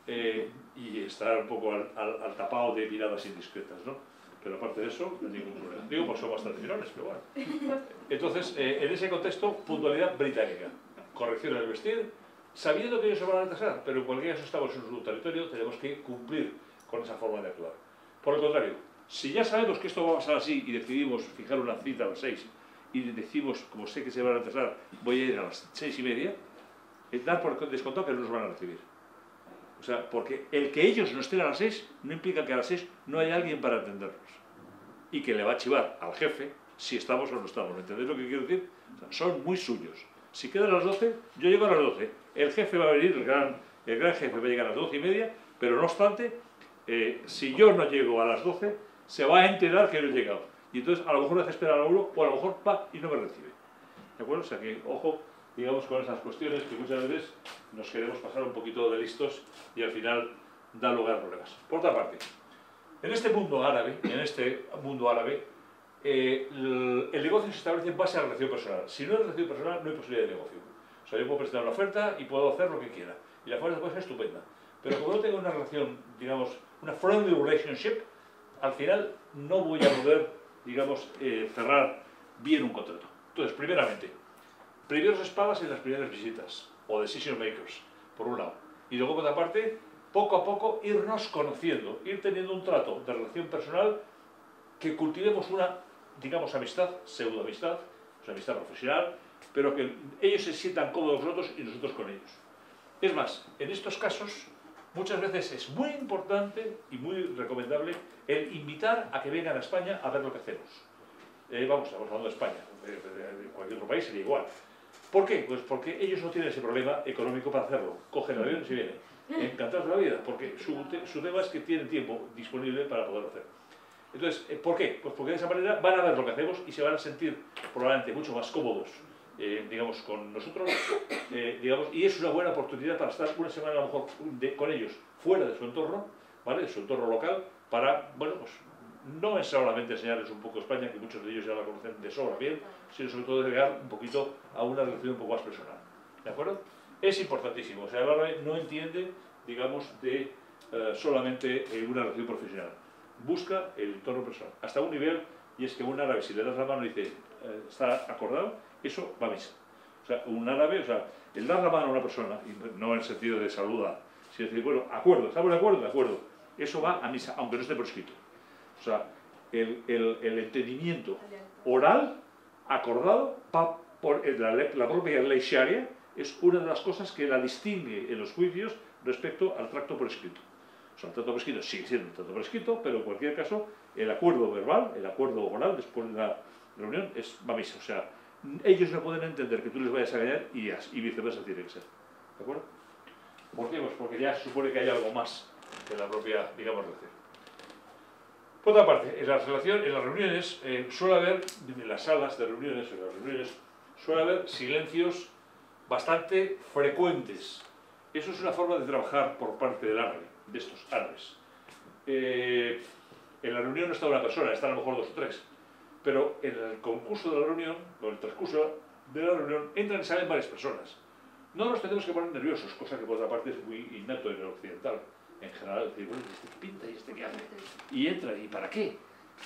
Eh, y estar un poco al, al, al tapado de miradas indiscretas, ¿no? Pero aparte de eso, no hay ningún problema. Digo, pues son bastante mirones, pero bueno. Entonces, eh, en ese contexto, puntualidad británica. Corrección en el vestir, sabiendo que ellos se van a retrasar, pero en cualquier caso estamos en su territorio, tenemos que cumplir con esa forma de actuar. Por el contrario, si ya sabemos que esto va a pasar así y decidimos fijar una cita a las seis y decimos, como sé que se van a retrasar, voy a ir a las seis y media, dar por descontado que no nos van a recibir. O sea, porque el que ellos no estén a las seis no implica que a las seis no haya alguien para atendernos. Y que le va a chivar al jefe si estamos o no estamos. ¿Entendéis lo que quiero decir? O sea, son muy suyos. Si quedan a las doce, yo llego a las doce. El jefe va a venir, el gran, el gran jefe va a llegar a las doce y media, pero no obstante, eh, si yo no llego a las doce, se va a enterar que no he llegado. Y entonces a lo mejor le hace esperar a uno, o a lo mejor va y no me recibe. ¿De acuerdo? O sea que, ojo, digamos, con esas cuestiones que muchas veces nos queremos pasar un poquito de listos y al final da lugar a problemas. Por otra parte, en este mundo árabe, en este mundo árabe, eh, el negocio se establece en base a la relación personal. Si no hay relación personal, no hay posibilidad de negocio. O sea, yo puedo presentar una oferta y puedo hacer lo que quiera. Y la oferta puede ser estupenda. Pero como no tengo una relación, digamos, una friendly relationship, al final no voy a poder, digamos, eh, cerrar bien un contrato. Entonces, primeramente, primeros espadas en las primeras visitas, o decision makers, por un lado. Y luego, por otra parte, poco a poco irnos conociendo, ir teniendo un trato de relación personal, que cultivemos una, digamos, amistad, pseudo-amistad, o sea, amistad profesional, pero que ellos se sientan cómodos con nosotros y nosotros con ellos. Es más, en estos casos muchas veces es muy importante y muy recomendable el invitar a que vengan a España a ver lo que hacemos. Eh, vamos, estamos hablando de España, en cualquier otro país sería igual. ¿Por qué? Pues porque ellos no tienen ese problema económico para hacerlo. Cogen el avión y se vienen. Encantados de la vida, porque su, su tema es que tienen tiempo disponible para poder hacerlo. Entonces, ¿por qué? Pues porque de esa manera van a ver lo que hacemos y se van a sentir probablemente mucho más cómodos, eh, digamos, con nosotros, eh, digamos, y es una buena oportunidad para estar una semana a lo mejor de, con ellos fuera de su entorno, ¿vale? De su entorno local, para, bueno, pues no es solamente enseñarles un poco España, que muchos de ellos ya la conocen de sobra bien, sino sobre todo de llegar un poquito a una relación un poco más personal, ¿de acuerdo? Es importantísimo, o sea, el árabe no entiende, digamos, de eh, solamente eh, una relación profesional, busca el entorno personal, hasta un nivel, y es que un árabe, si le das la mano y dice, eh, ¿está acordado? Eso va a misa. O sea, un árabe, o sea, el dar la mano a una persona, y no en el sentido de saludar, sino decir, bueno, acuerdo, ¿estamos de acuerdo? De acuerdo. Eso va a misa, aunque no esté prescrito. O sea, el, el, el entendimiento oral, acordado, pa, por la, la propia ley sharia, es una de las cosas que la distingue en los juicios respecto al tracto por escrito. O sea, el tracto por escrito sigue siendo un tracto por escrito, pero en cualquier caso, el acuerdo verbal, el acuerdo oral después de la reunión es va a misa. O sea, ellos no pueden entender que tú les vayas a engañar y, y viceversa tiene que ser. ¿De acuerdo? ¿Por qué? Pues porque ya supone que hay algo más que la propia, digamos, relación. Por otra parte, en las, relaciones, en las reuniones eh, suele haber, en las salas de reuniones, en las reuniones, suele haber silencios bastante frecuentes. Eso es una forma de trabajar por parte del árabe, de estos árabes. Eh, en la reunión no está una persona, están a lo mejor dos o tres, pero en el concurso de la reunión, o en el transcurso de la reunión, entran y salen varias personas. No nos tenemos que poner nerviosos, cosa que por otra parte es muy innato en el occidental. En general, decir, bueno, este pinta y este que hace, y entra, ¿y para qué?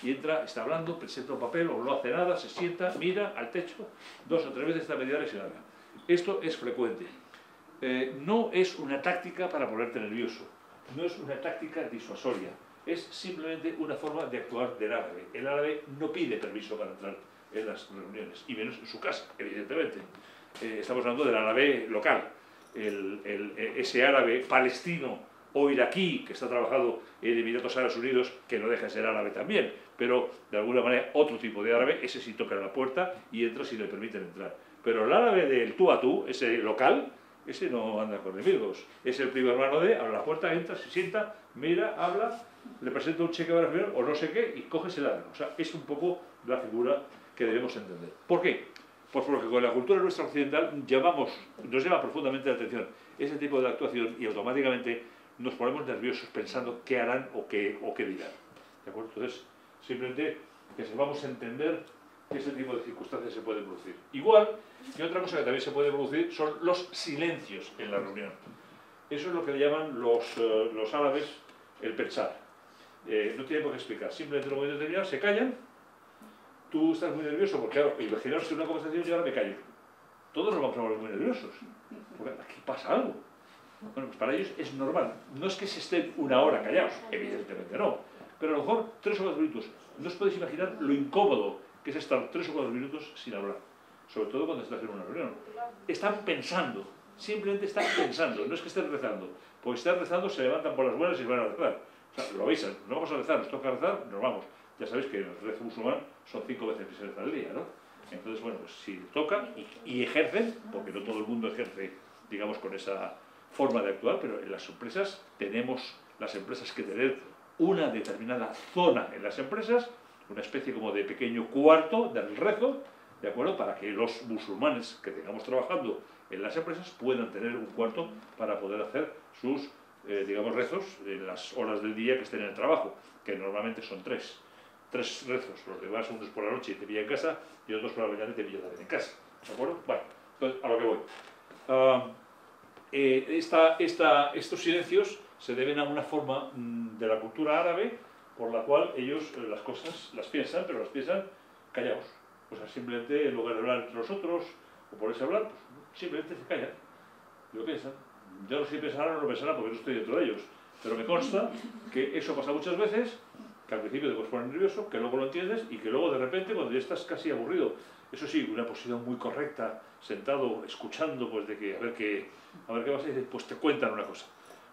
Y entra, está hablando, presenta un papel, o no hace nada, se sienta, mira al techo, dos o tres veces está media hora y se larga. Esto es frecuente. Eh, no es una táctica para ponerte nervioso, no es una táctica disuasoria, es simplemente una forma de actuar del árabe. El árabe no pide permiso para entrar en las reuniones, y menos en su casa, evidentemente. Eh, estamos hablando del árabe local, el, el, ese árabe palestino o iraquí que está trabajado en Emiratos Árabes Unidos, que no deja de ser árabe también, pero de alguna manera otro tipo de árabe, ese sí toca la puerta y entra si le permiten entrar. Pero el árabe del tú a tú, ese local, ese no anda con enemigos, es el primo hermano de, abre la puerta, entra, se sienta, mira, habla, le presenta un cheque a la reunión o no sé qué y coges el árabe. O sea, es un poco la figura que debemos entender. ¿Por qué? Pues porque con la cultura nuestra occidental llamamos, nos llama profundamente la atención ese tipo de actuación y automáticamente nos ponemos nerviosos pensando qué harán o qué, o qué dirán. ¿De acuerdo? Entonces, simplemente que sepamos entender que este tipo de circunstancias se pueden producir. Igual, y otra cosa que también se puede producir son los silencios en la reunión. Eso es lo que le llaman los, eh, los árabes el pensar. Eh, no tienen por qué explicar, simplemente en un momento determinado se callan, tú estás muy nervioso, porque claro, imaginaos que una conversación y ahora me callo. Todos nos vamos a volver muy nerviosos, porque aquí pasa algo. Bueno, pues para ellos es normal. No es que se estén una hora callados, evidentemente no. Pero a lo mejor tres o cuatro minutos. No os podéis imaginar lo incómodo que es estar tres o cuatro minutos sin hablar. Sobre todo cuando estás en una reunión. Están pensando. Simplemente están pensando. No es que estén rezando. Porque están rezando, se levantan por las buenas y se van a rezar. O sea, lo avisan. No vamos a rezar, nos toca rezar, nos vamos. Ya sabéis que el rezo musulmán son cinco veces que se reza al día, ¿no? Entonces, bueno, pues si tocan y, y ejercen, porque no todo el mundo ejerce, digamos, con esa forma de actuar, pero en las empresas tenemos las empresas que tener una determinada zona en las empresas, una especie como de pequeño cuarto del rezo, ¿de acuerdo? Para que los musulmanes que tengamos trabajando en las empresas puedan tener un cuarto para poder hacer sus, eh, digamos, rezos en las horas del día que estén en el trabajo, que normalmente son tres, tres rezos, los demás unos por la noche y te pilla en casa y otros por la mañana y te pilla también en casa, ¿de acuerdo? Bueno, entonces a lo que voy. Uh, Eh, esta, esta, estos silencios se deben a una forma mmm, de la cultura árabe por la cual ellos eh, las cosas las piensan, pero las piensan callados. O sea, simplemente en lugar de hablar entre nosotros o ponerse a hablar, pues, simplemente se callan y lo piensan. Yo no sé si pensarán o no pensarán porque no estoy dentro de ellos, pero me consta que eso pasa muchas veces, que al principio te puedes poner nervioso, que luego lo entiendes y que luego de repente cuando ya estás casi aburrido Eso sí, una posición muy correcta, sentado, escuchando, pues de que, a ver qué, a ver qué vas a decir, pues te cuentan una cosa.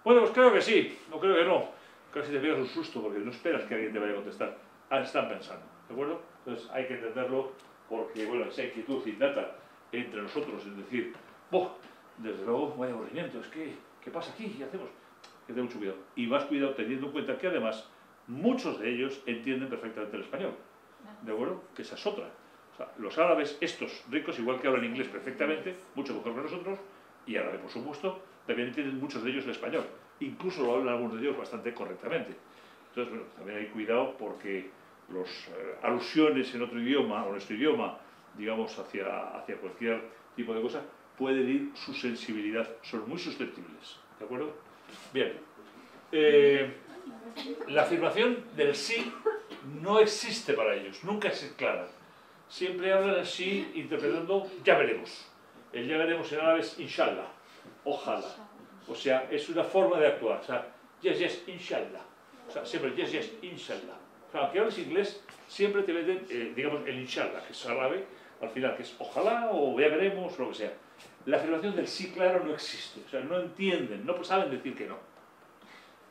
Bueno, pues creo que sí, no creo que no. Casi te pegas un susto porque no esperas que alguien te vaya a contestar. Ah, están pensando, ¿de acuerdo? Entonces hay que entenderlo porque, bueno, esa inquietud innata entre nosotros, es decir, boh, desde luego, vaya aburrimiento, es que, ¿qué pasa aquí? ¿Qué hacemos? Que tenga mucho cuidado. Y más cuidado teniendo en cuenta que además muchos de ellos entienden perfectamente el español, ¿de acuerdo? Que esa es otra. O sea, los árabes, estos ricos, igual que hablan inglés perfectamente, mucho mejor que nosotros, y árabe, por supuesto, también entienden muchos de ellos el español. Incluso lo hablan algunos de ellos bastante correctamente. Entonces, bueno, también hay cuidado porque las eh, alusiones en otro idioma, o en nuestro idioma, digamos, hacia, hacia cualquier tipo de cosa, pueden ir su sensibilidad. Son muy susceptibles, ¿de acuerdo? Bien. Eh, la afirmación del sí no existe para ellos, nunca es clara. Siempre hablan así, interpretando, ya veremos. El ya veremos en árabe es inshallah, ojalá. O sea, es una forma de actuar. O sea, yes, yes, inshallah. O sea, siempre yes, yes, inshallah. O sea, aunque hables inglés, siempre te meten, eh, digamos, el inshallah, que es árabe, al final, que es ojalá, o ya veremos, o lo que sea. La afirmación del sí claro no existe. O sea, no entienden, no saben decir que no.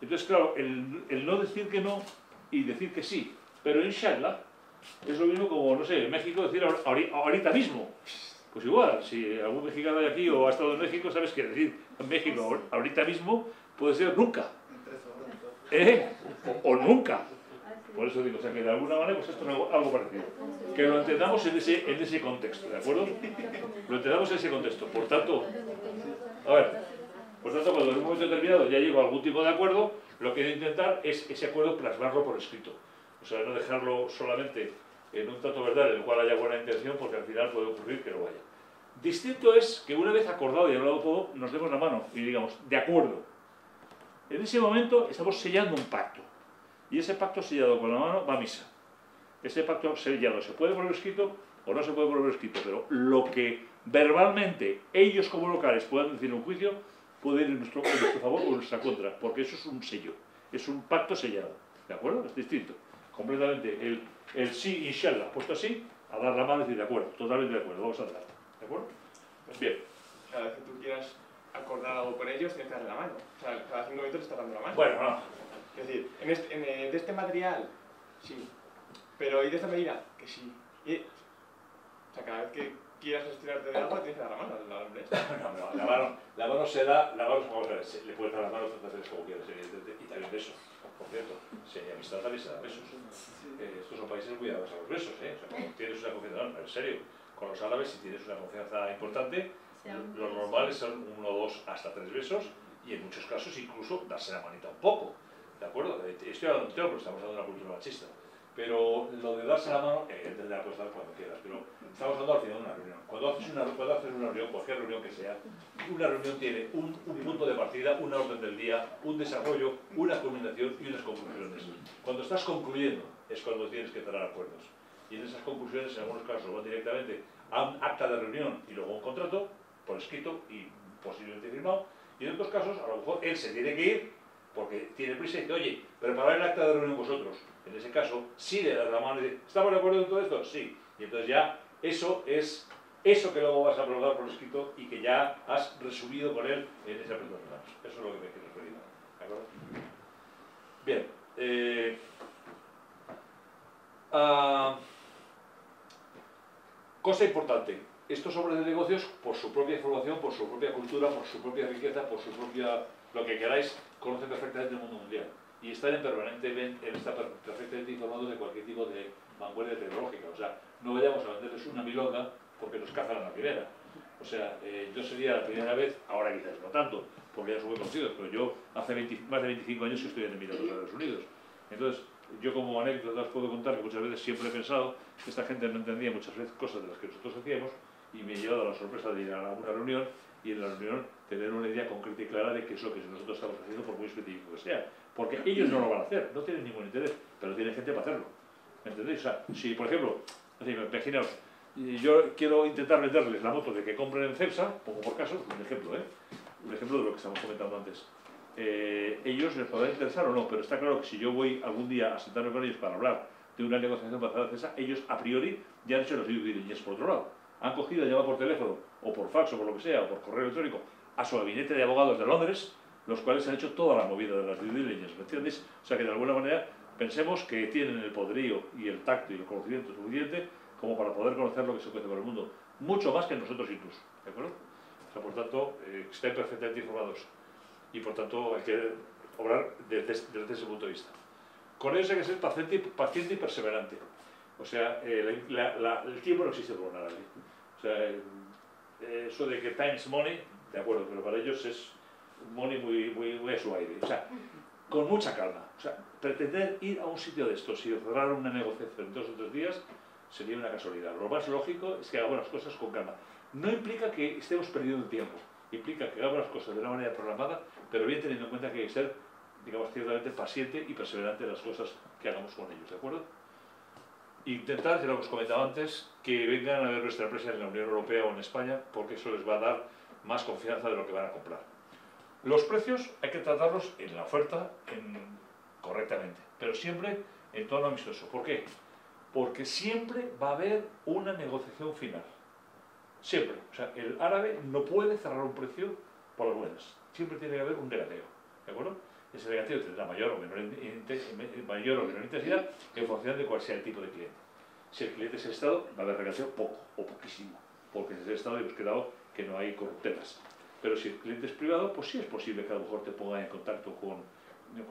Entonces, claro, el, el no decir que no y decir que sí. Pero inshallah es lo mismo como, no sé, en México decir ahorita, ahorita mismo. Pues igual, si algún mexicano de aquí o ha estado en México, sabes que decir en México ahorita mismo puede ser nunca. ¿Eh? O, o nunca. Por eso digo, o sea, que de alguna manera pues esto es algo, algo parecido. Que lo entendamos en ese, en ese contexto, ¿de acuerdo? Lo entendamos en ese contexto. Por tanto, a ver, por tanto, cuando en un momento determinado ya llego a algún tipo de acuerdo, lo que he de intentar es ese acuerdo plasmarlo por escrito. O sea, no dejarlo solamente en un trato verbal en el cual haya buena intención, porque al final puede ocurrir que no vaya. Distinto es que una vez acordado y hablado todo, nos demos la mano y digamos, de acuerdo. En ese momento estamos sellando un pacto. Y ese pacto sellado con la mano va a misa. Ese pacto sellado se puede volver escrito o no se puede volver escrito, pero lo que verbalmente ellos como locales puedan decir en un juicio, puede ir en nuestro, en nuestro favor o en nuestra contra, porque eso es un sello, es un pacto sellado. ¿De acuerdo? Es distinto. Completamente el, el sí, inshallah, puesto así, a dar la mano y decir de acuerdo, totalmente de acuerdo, vamos a andar. ¿De acuerdo? Bien. Cada vez que tú quieras acordar algo con ellos, tienes que darle la mano. O sea, cada cinco minutos te está dando la mano. Bueno, no. Es decir, en este, en, de este material, sí. Pero ¿y de esta medida? Que sí. Y, o sea, cada vez que quieras estirarte de agua, tienes que dar la mano. La, la, no, no, la mano, la mano se da, la mano, vamos a ver, se, le puedes dar la mano tantas veces como quieras, evidentemente, y también besos. Por cierto, si hay amistad también se da besos. Eh, estos son países muy dados a los besos, ¿eh? O sea, cuando tienes una confianza, no, en serio, con los árabes, si tienes una confianza importante, los normales son uno, dos, hasta tres besos, y en muchos casos incluso darse la manita un poco. ¿De acuerdo? Estoy hablando de un tema porque estamos hablando de una cultura machista. Pero lo de darse la mano, eh, te la puedes dar cuando quieras, pero estamos hablando al final de una reunión. Cuando haces una, cuando haces una reunión, cualquier reunión que sea, una reunión tiene un, un punto de partida, una orden del día, un desarrollo, una culminación y unas conclusiones. Cuando estás concluyendo es cuando tienes que traer acuerdos. Y en esas conclusiones, en algunos casos, van directamente a un acta de reunión y luego un contrato, por escrito y posiblemente firmado. Y en otros casos, a lo mejor él se tiene que ir porque tiene prisa y dice, oye, preparad el acta de reunión vosotros. En ese caso, sí le das la mano y dices, ¿estamos de acuerdo en todo esto? Sí. Y entonces ya eso es eso que luego vas a aprobar por escrito y que ya has resumido con él en ese apretón de manos. Eso es lo que me quiero referir. ¿De acuerdo? Bien. Eh, ah, cosa importante. Estos hombres de negocios, por su propia formación, por su propia cultura, por su propia riqueza, por su propia... lo que queráis, conocen perfectamente el mundo mundial. Y están permanentemente, perfectamente informados de cualquier tipo de vanguardia tecnológica. O sea, no vayamos a venderles una milonga porque nos cazan a la primera. O sea, eh, yo sería la primera vez, ahora quizás no tanto, porque ya son muy conocidos, pero yo hace veinte, más de veinticinco años que estoy en Emiratos Árabes Unidos. Entonces, yo como anécdota os puedo contar que muchas veces siempre he pensado que esta gente no entendía muchas veces cosas de las que nosotros hacíamos y me he llevado a la sorpresa de ir a una reunión y en la reunión tener una idea concreta y clara de qué es lo que nosotros estamos haciendo, por muy específico que sea. Porque ellos no lo van a hacer, no tienen ningún interés, pero tienen gente para hacerlo. ¿Me entendéis? O sea, si por ejemplo, así, imaginaos, yo quiero intentar venderles la moto de que compren en Cepsa, pongo por caso, un ejemplo, ¿eh? Un ejemplo de lo que estamos comentando antes. Eh, ellos les podrán interesar o no, pero está claro que si yo voy algún día a sentarme con ellos para hablar de una negociación para hacer Cepsa, ellos a priori ya han hecho los diligence por otro lado. Han cogido, llamado por teléfono, o por fax, o por lo que sea, o por correo electrónico, a su gabinete de abogados de Londres, los cuales han hecho toda la movida de las due diligence, ¿me entiendes? O sea que de alguna manera pensemos que tienen el poderío y el tacto y el conocimiento suficiente como para poder conocer lo que se cuece por el mundo, mucho más que nosotros y tú, ¿de acuerdo? O sea, por tanto, eh, estén perfectamente informados y por tanto hay que obrar desde, desde ese punto de vista. Con eso hay que ser paciente, paciente y perseverante. O sea, eh, la, la, el tiempo no existe por nada, ¿eh? O sea, eh, eso de que time is money, de acuerdo, pero para ellos es money muy, muy, muy a su aire. O sea, con mucha calma. O sea, pretender ir a un sitio de estos y cerrar una negociación en dos o tres días sería una casualidad. Lo más lógico es que hagamos las cosas con calma. No implica que estemos perdiendo tiempo. Implica que hagamos las cosas de una manera programada, pero bien teniendo en cuenta que hay que ser, digamos, ciertamente paciente y perseverante en las cosas que hagamos con ellos, ¿de acuerdo? Intentar, ya lo hemos comentado antes, que vengan a ver nuestra empresa en la Unión Europea o en España, porque eso les va a dar más confianza de lo que van a comprar. Los precios hay que tratarlos en la oferta en... correctamente, pero siempre en tono amistoso. ¿Por qué? Porque siempre va a haber una negociación final. Siempre. O sea, el árabe no puede cerrar un precio por las buenas. Siempre tiene que haber un regateo, ¿de acuerdo? Ese regateo tendrá mayor o menor, mayor o menor intensidad en función de cuál sea el tipo de cliente. Si el cliente es el Estado, va a haber regateo poco o poquísimo, porque desde el Estado hemos quedado que no hay corruptelas. Pero si el cliente es privado, pues sí es posible que a lo mejor te ponga en contacto con,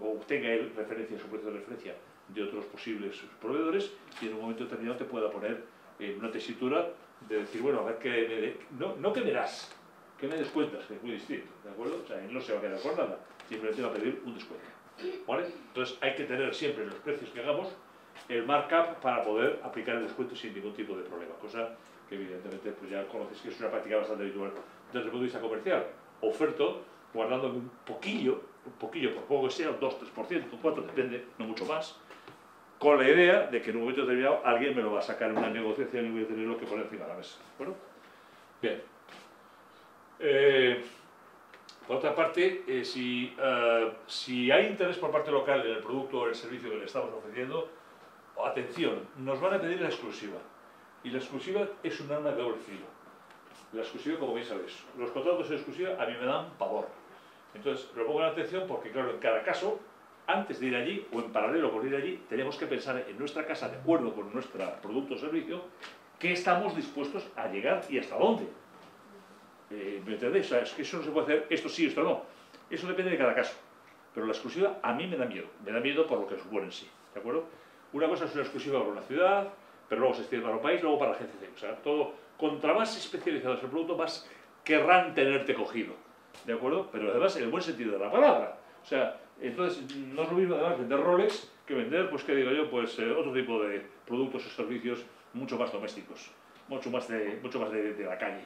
o obtenga él referencia, su precio de referencia de otros posibles proveedores, y en un momento determinado te pueda poner en una tesitura de decir, bueno, a ver qué me de... no, no que me das, que me descuentas, que es muy distinto, ¿de acuerdo? O sea, él no se va a quedar con nada, simplemente va a pedir un descuento, ¿vale? Entonces hay que tener siempre en los precios que hagamos el markup para poder aplicar el descuento sin ningún tipo de problema, cosa que evidentemente pues ya conocéis que es una práctica bastante habitual desde el punto de vista comercial. Oferto guardando un poquillo, un poquillo por poco que sea, un dos tres por ciento, un cuatro por ciento, depende, no mucho más, con la idea de que en un momento determinado alguien me lo va a sacar en una negociación y voy a tener lo que poner encima de la mesa. Bueno, bien. Eh, por otra parte, eh, si, uh, si hay interés por parte local en el producto o el servicio que le estamos ofreciendo, atención, nos van a pedir la exclusiva. Y la exclusiva es un arma de doble filo. La exclusiva, como bien sabéis, los contratos de exclusiva a mí me dan pavor. Entonces, lo pongo en atención porque, claro, en cada caso, antes de ir allí o en paralelo con ir allí, tenemos que pensar en nuestra casa, de acuerdo con nuestro producto o servicio, qué estamos dispuestos a llegar y hasta dónde. Eh, ¿Me entendéis? O sea, es que eso no se puede hacer, esto sí, esto no. Eso depende de cada caso. Pero la exclusiva a mí me da miedo. Me da miedo por lo que supone en sí, ¿de acuerdo? Una cosa es una exclusiva para una ciudad, pero luego se extiende para un país, luego para la G C C. O sea, todo, contra más especializado es el producto, más querrán tenerte cogido, ¿de acuerdo? Pero además en el buen sentido de la palabra. O sea, entonces no es lo mismo además vender Rolex que vender, pues qué digo yo, pues eh, otro tipo de productos o servicios mucho más domésticos, mucho más de, mucho más de, de la calle.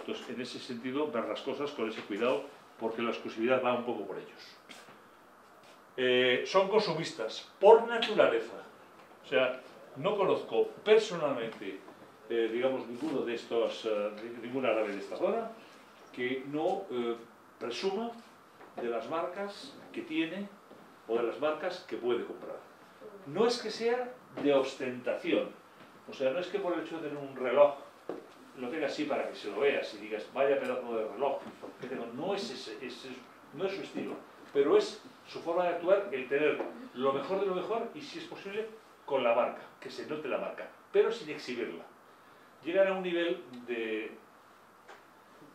Entonces, en ese sentido, ver las cosas con ese cuidado, porque la exclusividad va un poco por ellos. Eh, son consumistas, por naturaleza. O sea, no conozco personalmente, eh, digamos, ninguno de estos, eh, ningún árabe de esta zona que no eh, presuma de las marcas que tiene o de las marcas que puede comprar. No es que sea de ostentación, o sea, no es que por el hecho de tener un reloj lo tenga así para que se lo veas y digas, vaya pedazo de reloj, no es, ese, ese, no es su estilo, pero es su forma de actuar el tener lo mejor de lo mejor y, si es posible, con la marca, que se note la marca, pero sin exhibirla. Llegan a un nivel de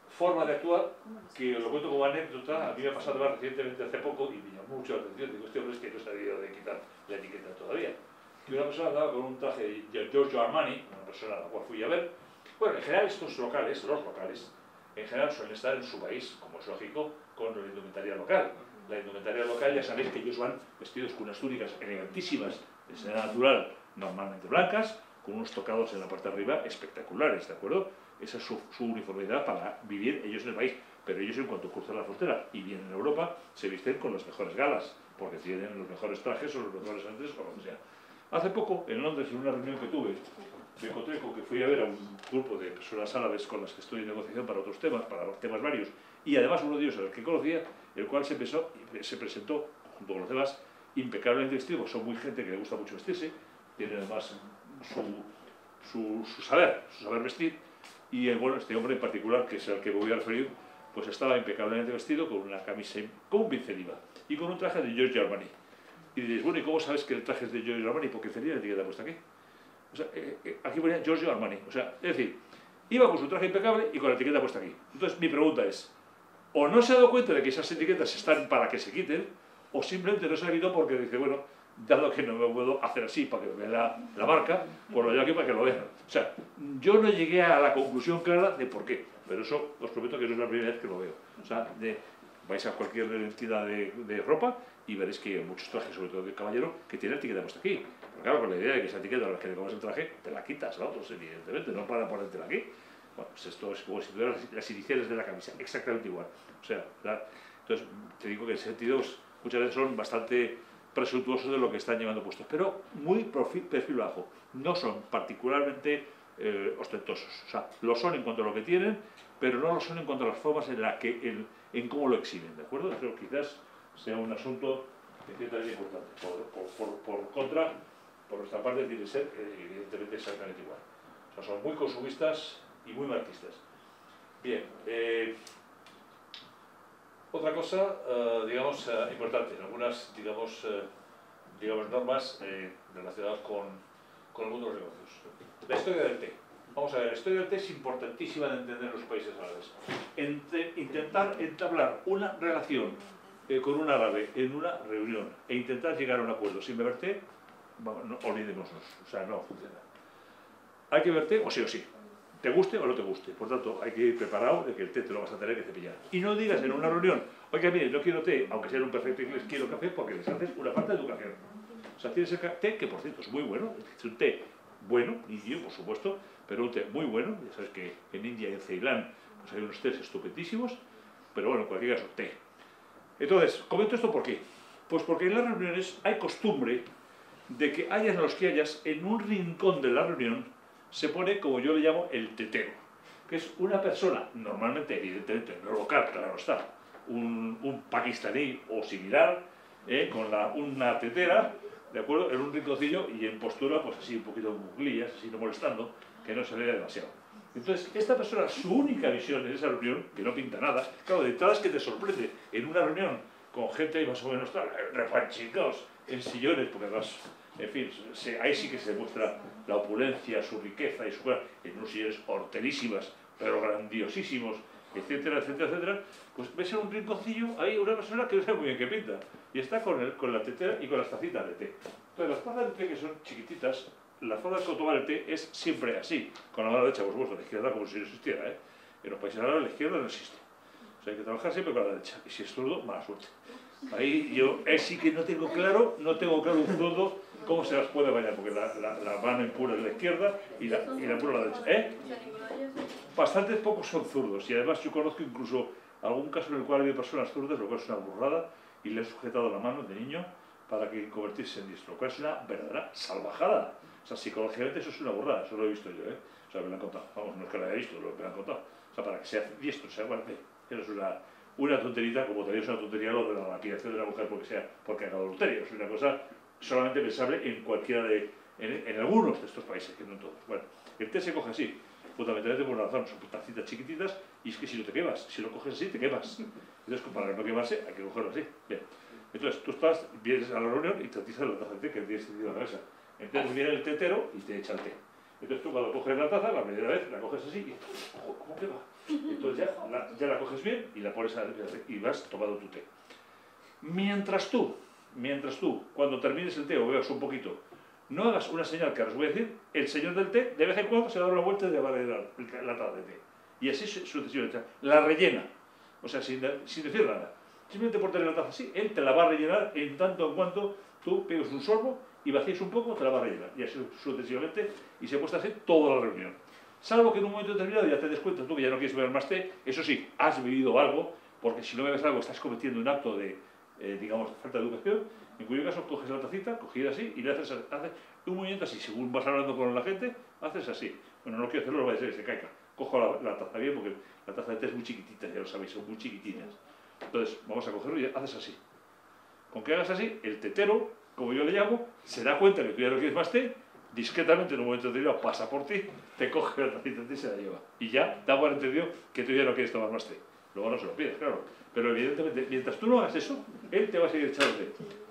forma de actuar, que os lo cuento como anécdota, a mí me ha pasado más recientemente hace poco y me llamó mucho la atención, digo, este hombre es que no se ha debido de quitar la etiqueta todavía. Y una persona andaba con un traje de Giorgio Armani, una persona a la cual fui a ver. Bueno, en general estos locales, los locales, en general suelen estar en su país, como es lógico, con la indumentaria local. La indumentaria local, ya sabéis que ellos van vestidos con unas túnicas elegantísimas, de seda natural, normalmente blancas, con unos tocados en la parte de arriba espectaculares, ¿de acuerdo? Esa es su, su uniformidad para vivir ellos en el país, pero ellos en cuanto cruzan la frontera y vienen a Europa, se visten con las mejores galas, porque tienen los mejores trajes o los mejores antes o lo que sea. Hace poco, en Londres, en una reunión que tuve, me encontré con que fui a ver a un grupo de personas árabes con las que estoy en negociación para otros temas, para temas varios, y además uno de ellos al que conocía, el cual se, empezó, se presentó, junto con los demás, impecablemente vestidos, son muy gente que le gusta mucho vestirse, tienen además su, su, su saber, su saber vestir. Y bueno, este hombre en particular, que es al que me voy a referir, pues estaba impecablemente vestido con una camisa, con un pinceliva y con un traje de Giorgio Armani. Y diréis, bueno, ¿y cómo sabes que el traje es de Giorgio Armani? Porque tenía la etiqueta puesta aquí. O sea, eh, eh, aquí ponía Giorgio Armani. O sea, es decir, iba con su traje impecable y con la etiqueta puesta aquí. Entonces, mi pregunta es, o no se ha dado cuenta de que esas etiquetas están para que se quiten, o simplemente no se ha quitado porque dice, bueno, dado que no me puedo hacer así para que me vea la marca, pues lo llevo aquí para que lo vean. O sea, yo no llegué a la conclusión clara de por qué, pero eso os prometo que no es la primera vez que lo veo. O sea, de, vais a cualquier entidad de, de ropa y veréis que hay muchos trajes, sobre todo de caballero, que tiene la etiqueta puesta aquí. Pero claro, con la idea de que esa etiqueta a la que le pones el traje, te la quitas a otros, evidentemente, no para ponértela aquí. Bueno, pues esto es como si tuvieras las iniciales de la camisa, exactamente igual. O sea, la, entonces te digo que en ese sentido muchas veces son bastante presuntuosos de lo que están llevando puestos, pero muy perfil, perfil bajo, no son particularmente eh, ostentosos. O sea, lo son en cuanto a lo que tienen, pero no lo son en cuanto a las formas en, la que, en, en cómo lo exhiben, ¿de acuerdo? Pero quizás sea un asunto que ciertamente es importante. Por, por, por, por contra, por nuestra parte, tiene que ser evidentemente exactamente igual. O sea, son muy consumistas y muy marxistas. Bien, eh, otra cosa, eh, digamos, eh, importante, algunas, digamos, eh, digamos normas eh, relacionadas con, con el mundo de los negocios. La historia del té. Vamos a ver, la historia del té es importantísima de entender en los países árabes. Entre, intentar entablar una relación eh, con un árabe en una reunión e intentar llegar a un acuerdo sin beber té, bueno, no, olvidémonos, o sea, no funciona. Hay que beber té o sí o sí. Te guste o no te guste, por tanto hay que ir preparado de que el té te lo vas a tener que cepillar. Y no digas en una reunión, oiga, mire, no quiero té, aunque sea un perfecto inglés, quiero café, porque les haces una falta de educación. O sea, tienes el té, que por cierto es muy bueno, es un té bueno, indio por supuesto, pero un té muy bueno. Ya sabes que en India y en Ceilán pues hay unos tés estupendísimos, pero bueno, en cualquier caso, té. Entonces, comento esto ¿por qué? Pues porque en las reuniones hay costumbre de que hayas los que hayas, en un rincón de la reunión se pone, como yo le llamo, el tetero, que es una persona, normalmente, evidentemente, no local, claro está, un, un pakistaní o similar, eh, con la, una tetera, ¿de acuerdo?, en un rinconcillo y en postura, pues así, un poquito de buclillas, así no molestando, que no se vea demasiado. Entonces, esta persona, su única visión en esa reunión, que no pinta nada, claro, de entrada es que te sorprende, en una reunión con gente más o menos repanchicados, en sillones, porque además, en fin, se, ahí sí que se muestra la opulencia, su riqueza y su cual, en unos sillones hortelísimas, pero grandiosísimos, etcétera, etcétera, etcétera, pues ves en un rinconcillo ahí una persona que no sabe muy bien qué pinta, y está con, el, con la tetera y con las tacitas de té. Entonces, las tazas de té que son chiquititas, la forma de tomar el té es siempre así, con la mano derecha, por supuesto, la izquierda como si no existiera, ¿eh? En los países árabes la izquierda no existe. O sea, hay que trabajar siempre con la derecha, y si es zurdo, mala suerte. Ahí yo eh, sí que no tengo claro, no tengo claro un zurdo, ¿cómo se las puede bailar? Porque la, la, la mano impura es la izquierda y la, y la pura la derecha. ¿Eh? Bastantes pocos son zurdos y además yo conozco incluso algún caso en el cual había personas zurdas, lo cual es una burrada, y le he sujetado la mano de niño para que convertirse en diestro, lo cual es una verdadera salvajada. O sea, psicológicamente eso es una burrada, eso lo he visto yo, ¿eh? O sea, me lo han contado. Vamos, no es que lo haya visto, lo me lo han contado. O sea, para que sea diestro, se aguante. Eso es una, una tonterita, como también es una tontería lo de la lapidación de la mujer porque sea porque haga adulterio. Es una cosa solamente pensable en cualquiera de, en, en algunos de estos países, que no en todos. Bueno, el té se coge así, fundamentalmente por una razón, son tacitas chiquititas, y es que si no te quemas, si lo coges así, te quemas. Entonces, para no quemarse, hay que cogerlo así. Bien. Entonces, tú estás, vienes a la reunión y tatizas la taza de té que tienes encima de la mesa. Entonces viene el tetero y te echa el té. Entonces tú cuando coges la taza, la primera vez, la coges así y ¿cómo quema? Entonces ya la, ya la coges bien y la pones a la y vas tomando tu té. Mientras tú, Mientras tú, cuando termines el té o veas un poquito, no hagas una señal que ahora os voy a decir, el señor del té de vez en cuando se da una vuelta y le va a rellenar la taza de té. Y así sucesivamente. La rellena, o sea, sin, sin decir nada. Simplemente por tener la taza así, él te la va a rellenar en tanto en cuanto tú pegues un sorbo y vacíes un poco, te la va a rellenar. Y así sucesivamente, y se puede hacer toda la reunión. Salvo que en un momento determinado ya te des cuenta tú que ya no quieres beber más té, eso sí, has bebido algo, porque si no bebes algo estás cometiendo un acto de Eh, digamos, falta de educación, en cuyo caso coges la tacita, cogida así, y le haces, haces un movimiento así, según vas hablando con la gente, haces así. Bueno, no quiero hacerlo, lo voy a decir, se caiga. Cojo la, la taza bien, porque la taza de té es muy chiquitita, ya lo sabéis, son muy chiquitinas. Entonces, vamos a cogerlo y haces así. Con que hagas así, el tetero, como yo le llamo, se da cuenta que tú ya no quieres más té, discretamente en un momento determinado pasa por ti, te coge la tacita de té y se la lleva. Y ya da por entendido que tú ya no quieres tomar más té. Luego no se lo pides, claro. Pero evidentemente, mientras tú no hagas eso, él te va a seguir echando té.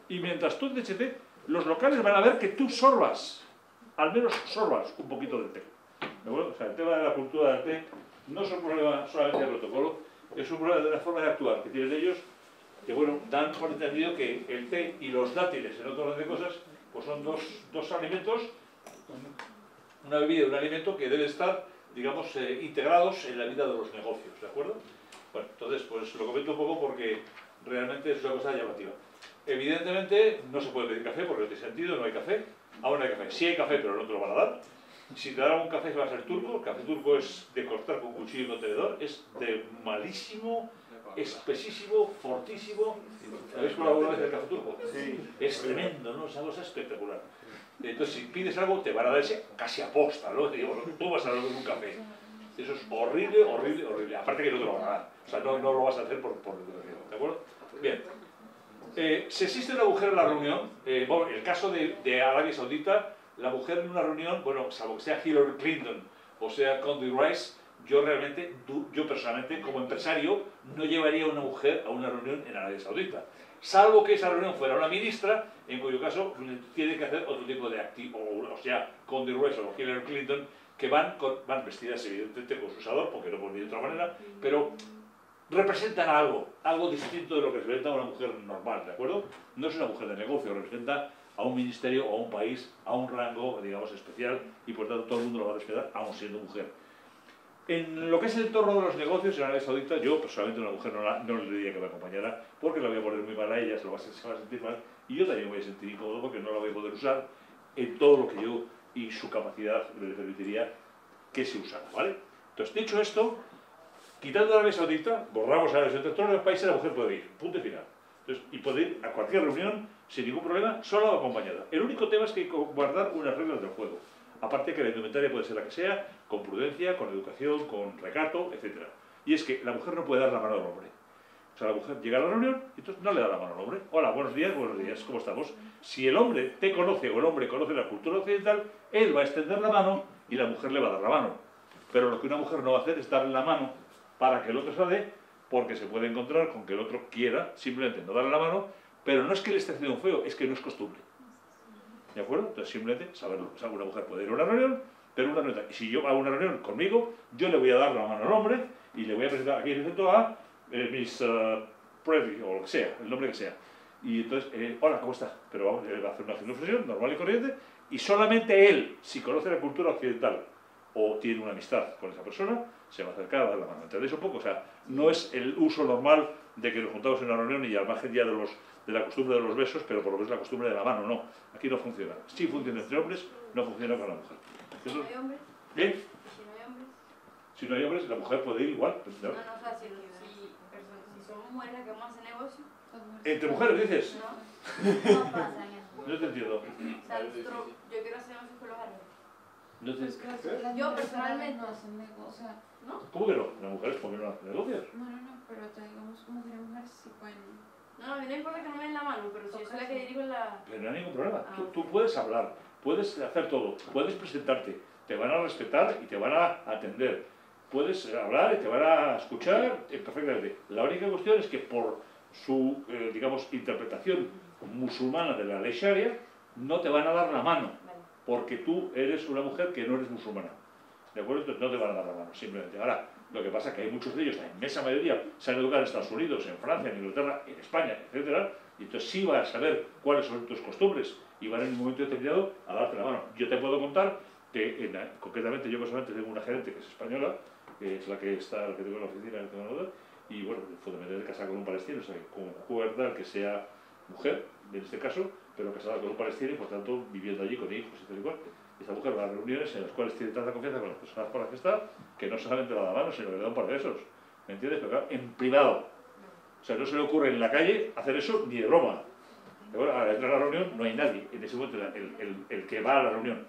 Y mientras tú te eches té, los locales van a ver que tú sorbas, al menos sorbas un poquito del té. ¿De acuerdo? O sea, el tema de la cultura del té no es un problema solamente de protocolo, es un problema de la forma de actuar que tienen ellos, que bueno, dan por entendido que el té y los dátiles, en otro orden de cosas, pues son dos, dos alimentos, una bebida y un alimento que deben estar, digamos, eh, integrados en la vida de los negocios, ¿de acuerdo? Bueno, entonces, pues lo comento un poco porque realmente es una cosa llamativa. Evidentemente, no se puede pedir café porque no tiene sentido, no hay café. Ahora no hay café, sí hay café, pero no te lo van a dar. Si te dan algún café, se va a ser turco. El café turco es de cortar con cuchillo y con tenedor, es de malísimo, espesísimo, fortísimo. ¿Habéis probado alguna vez el café turco? Sí. Es tremendo, ¿no? Es una cosa espectacular. Entonces, si pides algo, te van a dar ese casi aposta, ¿no? Te digo, tú vas a dar un café. Eso es horrible, horrible, horrible. Aparte que no te lo van a dar. O sea, no, no lo vas a hacer por... por ¿de acuerdo? Bien. Eh, si existe una mujer en la reunión, eh, bueno, en el caso de, de Arabia Saudita, la mujer en una reunión, bueno, salvo que sea Hillary Clinton o sea Condi Rice, yo realmente, yo personalmente, como empresario, no llevaría a una mujer a una reunión en Arabia Saudita. Salvo que esa reunión fuera una ministra, en cuyo caso tiene que hacer otro tipo de activo, o sea, Condi Rice o Hillary Clinton, que van, con, van vestidas evidentemente con su usador, porque no pueden ir de otra manera, pero representan algo, algo distinto de lo que representa una mujer normal, ¿de acuerdo? No es una mujer de negocio, representa a un ministerio, a un país, a un rango, digamos, especial, y por tanto todo el mundo lo va a respetar, aun siendo mujer. En lo que es el entorno de los negocios en Arabia Saudita, yo personalmente a una mujer no, la, no le diría que me acompañara, porque la voy a poner muy mal a ella, se, lo va a, se va a sentir mal, y yo también me voy a sentir incómodo porque no la voy a poder usar en todo lo que yo y su capacidad le permitiría que se usara, ¿vale? Entonces, dicho esto, quitando a Arabia Saudita, borramos a Arabia Saudita, todos los países la mujer puede ir, punto y final. Entonces, y puede ir a cualquier reunión sin ningún problema, sola o acompañada. El único tema es que hay que guardar unas reglas del juego. Aparte que la indumentaria puede ser la que sea, con prudencia, con educación, con recato, etcétera. Y es que la mujer no puede dar la mano al hombre. O sea, la mujer llega a la reunión y entonces no le da la mano al hombre. Hola, buenos días, buenos días, ¿cómo estamos? Si el hombre te conoce o el hombre conoce la cultura occidental, él va a extender la mano y la mujer le va a dar la mano. Pero lo que una mujer no va a hacer es darle la mano para que el otro se la dé, porque se puede encontrar con que el otro quiera simplemente no darle la mano, pero no es que le esté haciendo un feo, es que no es costumbre. ¿De acuerdo? Entonces simplemente saberlo. O sea, una mujer puede ir a una reunión, pero una reunión. Si yo hago una reunión conmigo, yo le voy a dar la mano al hombre y le voy a presentar aquí en el centro a eh, mis uh, Previ o lo que sea, el nombre que sea. Y entonces, eh, hola, ¿cómo está? Pero vamos, él va a hacer una genuflexión normal y corriente y solamente él, si conoce la cultura occidental o tiene una amistad con esa persona, se va a acercar a dar la mano. ¿Entendéis un poco? O sea, no es el uso normal de que nos juntamos en una reunión y al margen ya de los de la costumbre de los besos, pero por lo menos la costumbre de la mano, no. Aquí no funciona. Sí funciona entre hombres, no funciona con la mujer. ¿Eso? ¿Si no hay hombres? ¿Eh? ¿Si no hay hombres? Si no hay hombres, la mujer puede ir igual. No, no, no o sea, si, si, si son mujeres las que vamos a hacer negocio... ¿Entre mujeres dices? No, no pasa en eso. No te entiendo. O sea, nosotros, yo quiero hacer negocios con los árboles. No te... ¿Eh? Yo personalmente no hacen negocios, ¿no? ¿Cómo que no? ¿Las mujeres por qué no hacen negocios? No, no, no, pero te digamos, mujeres y mujeres sí pueden... No, a mí no importa que no me den la mano, pero si yo soy la que dirijo la... Pero no hay ningún problema. Ah. Tú, tú puedes hablar, puedes hacer todo, puedes presentarte, te van a respetar y te van a atender. Puedes hablar y te van a escuchar perfectamente. La única cuestión es que por su, eh, digamos, interpretación musulmana de la ley sharia, no te van a dar la mano, porque tú eres una mujer que no eres musulmana. ¿De acuerdo? Entonces no te van a dar la mano, simplemente. Ahora, lo que pasa es que hay muchos de ellos, la inmensa mayoría, se han educado en Estados Unidos, en Francia, en Inglaterra, en España, etcétera, y entonces sí van a saber cuáles son tus costumbres y van en un momento determinado a darte la mano. Yo te puedo contar que, en, concretamente, yo personalmente tengo una gerente que es española, que es la que está, la que tengo en la oficina, en la y bueno, fue de meter casada con un palestino, o sea, conjugar que sea mujer, en este caso, pero casada con un palestino y por tanto viviendo allí con hijos y tal y cual. Esta mujer va a reuniones en las cuales tiene tanta confianza con las personas por las que está, que no solamente la da mano, sino que le da un par de besos. ¿Me entiendes? Pero claro, en privado. O sea, no se le ocurre en la calle hacer eso ni de broma. Ahora, entra a la reunión, no hay nadie. En ese momento, el, el, el que va a la reunión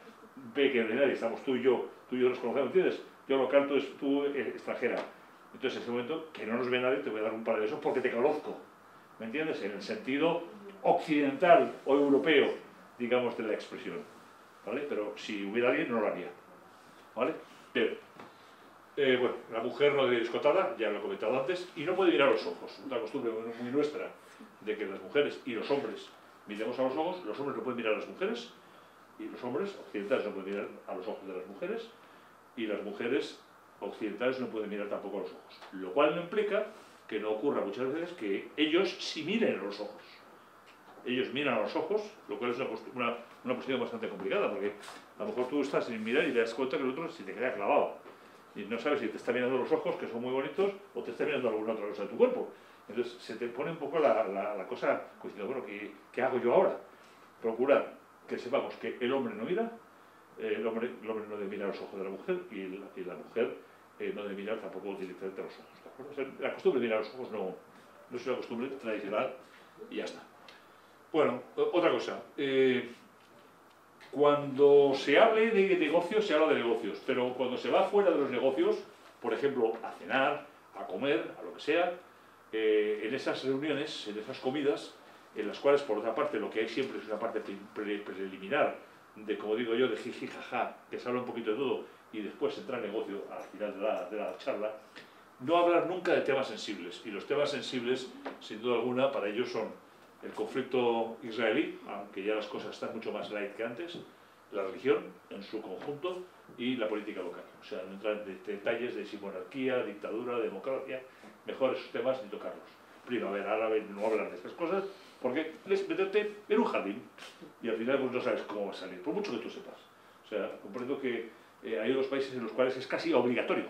ve que no hay nadie, estamos tú y yo, tú y yo nos conocemos, ¿entiendes? Yo lo canto, es tú, extranjera. Entonces, en ese momento, que no nos ve nadie, te voy a dar un par de besos porque te conozco. ¿Me entiendes? En el sentido occidental o europeo, digamos, de la expresión. ¿vale? Pero si hubiera alguien, no lo haría, ¿vale? Bien. Eh, bueno, la mujer no debe ir escotada, ya lo he comentado antes, y no puede mirar los ojos. Una costumbre muy nuestra de que las mujeres y los hombres miremos a los ojos. Los hombres no pueden mirar a las mujeres, y los hombres occidentales no pueden mirar a los ojos de las mujeres, y las mujeres occidentales no pueden mirar tampoco a los ojos. Lo cual no implica que no ocurra muchas veces que ellos sí miren a los ojos. Ellos miran a los ojos, lo cual es una, una, una cuestión bastante complicada, porque a lo mejor tú estás sin mirar y te das cuenta que el otro se te queda clavado. Y no sabes si te está mirando los ojos, que son muy bonitos, o te está mirando alguna otra cosa de tu cuerpo. Entonces se te pone un poco la, la, la cosa, pues, bueno, ¿qué, ¿qué hago yo ahora? Procurar que sepamos que el hombre no mira, eh, el, hombre, el hombre no debe mirar los ojos de la mujer, y, el, y la mujer eh, no debe mirar tampoco directamente a los ojos, ¿de acuerdo? O sea, la costumbre de mirar los ojos no, no es una costumbre tradicional y ya está. Bueno, otra cosa. Eh, Cuando se hable de negocios, se habla de negocios, pero cuando se va fuera de los negocios, por ejemplo, a cenar, a comer, a lo que sea, eh, en esas reuniones, en esas comidas, en las cuales, por otra parte, lo que hay siempre es una parte pre preliminar, de, como digo yo, de jiji, jaja, que se habla un poquito de todo, y después entra el negocio al final de la, de la charla, no hablar nunca de temas sensibles. Y los temas sensibles, sin duda alguna, para ellos son el conflicto israelí, aunque ya las cosas están mucho más light que antes, la religión en su conjunto y la política local. O sea, no entrar en detalles de si monarquía, dictadura, democracia, mejor esos temas ni tocarlos. Primavera árabe, no hablar de estas cosas, porque es meterte en un jardín y al final pues, no sabes cómo va a salir, por mucho que tú sepas. O sea, comprendo que eh, hay otros países en los cuales es casi obligatorio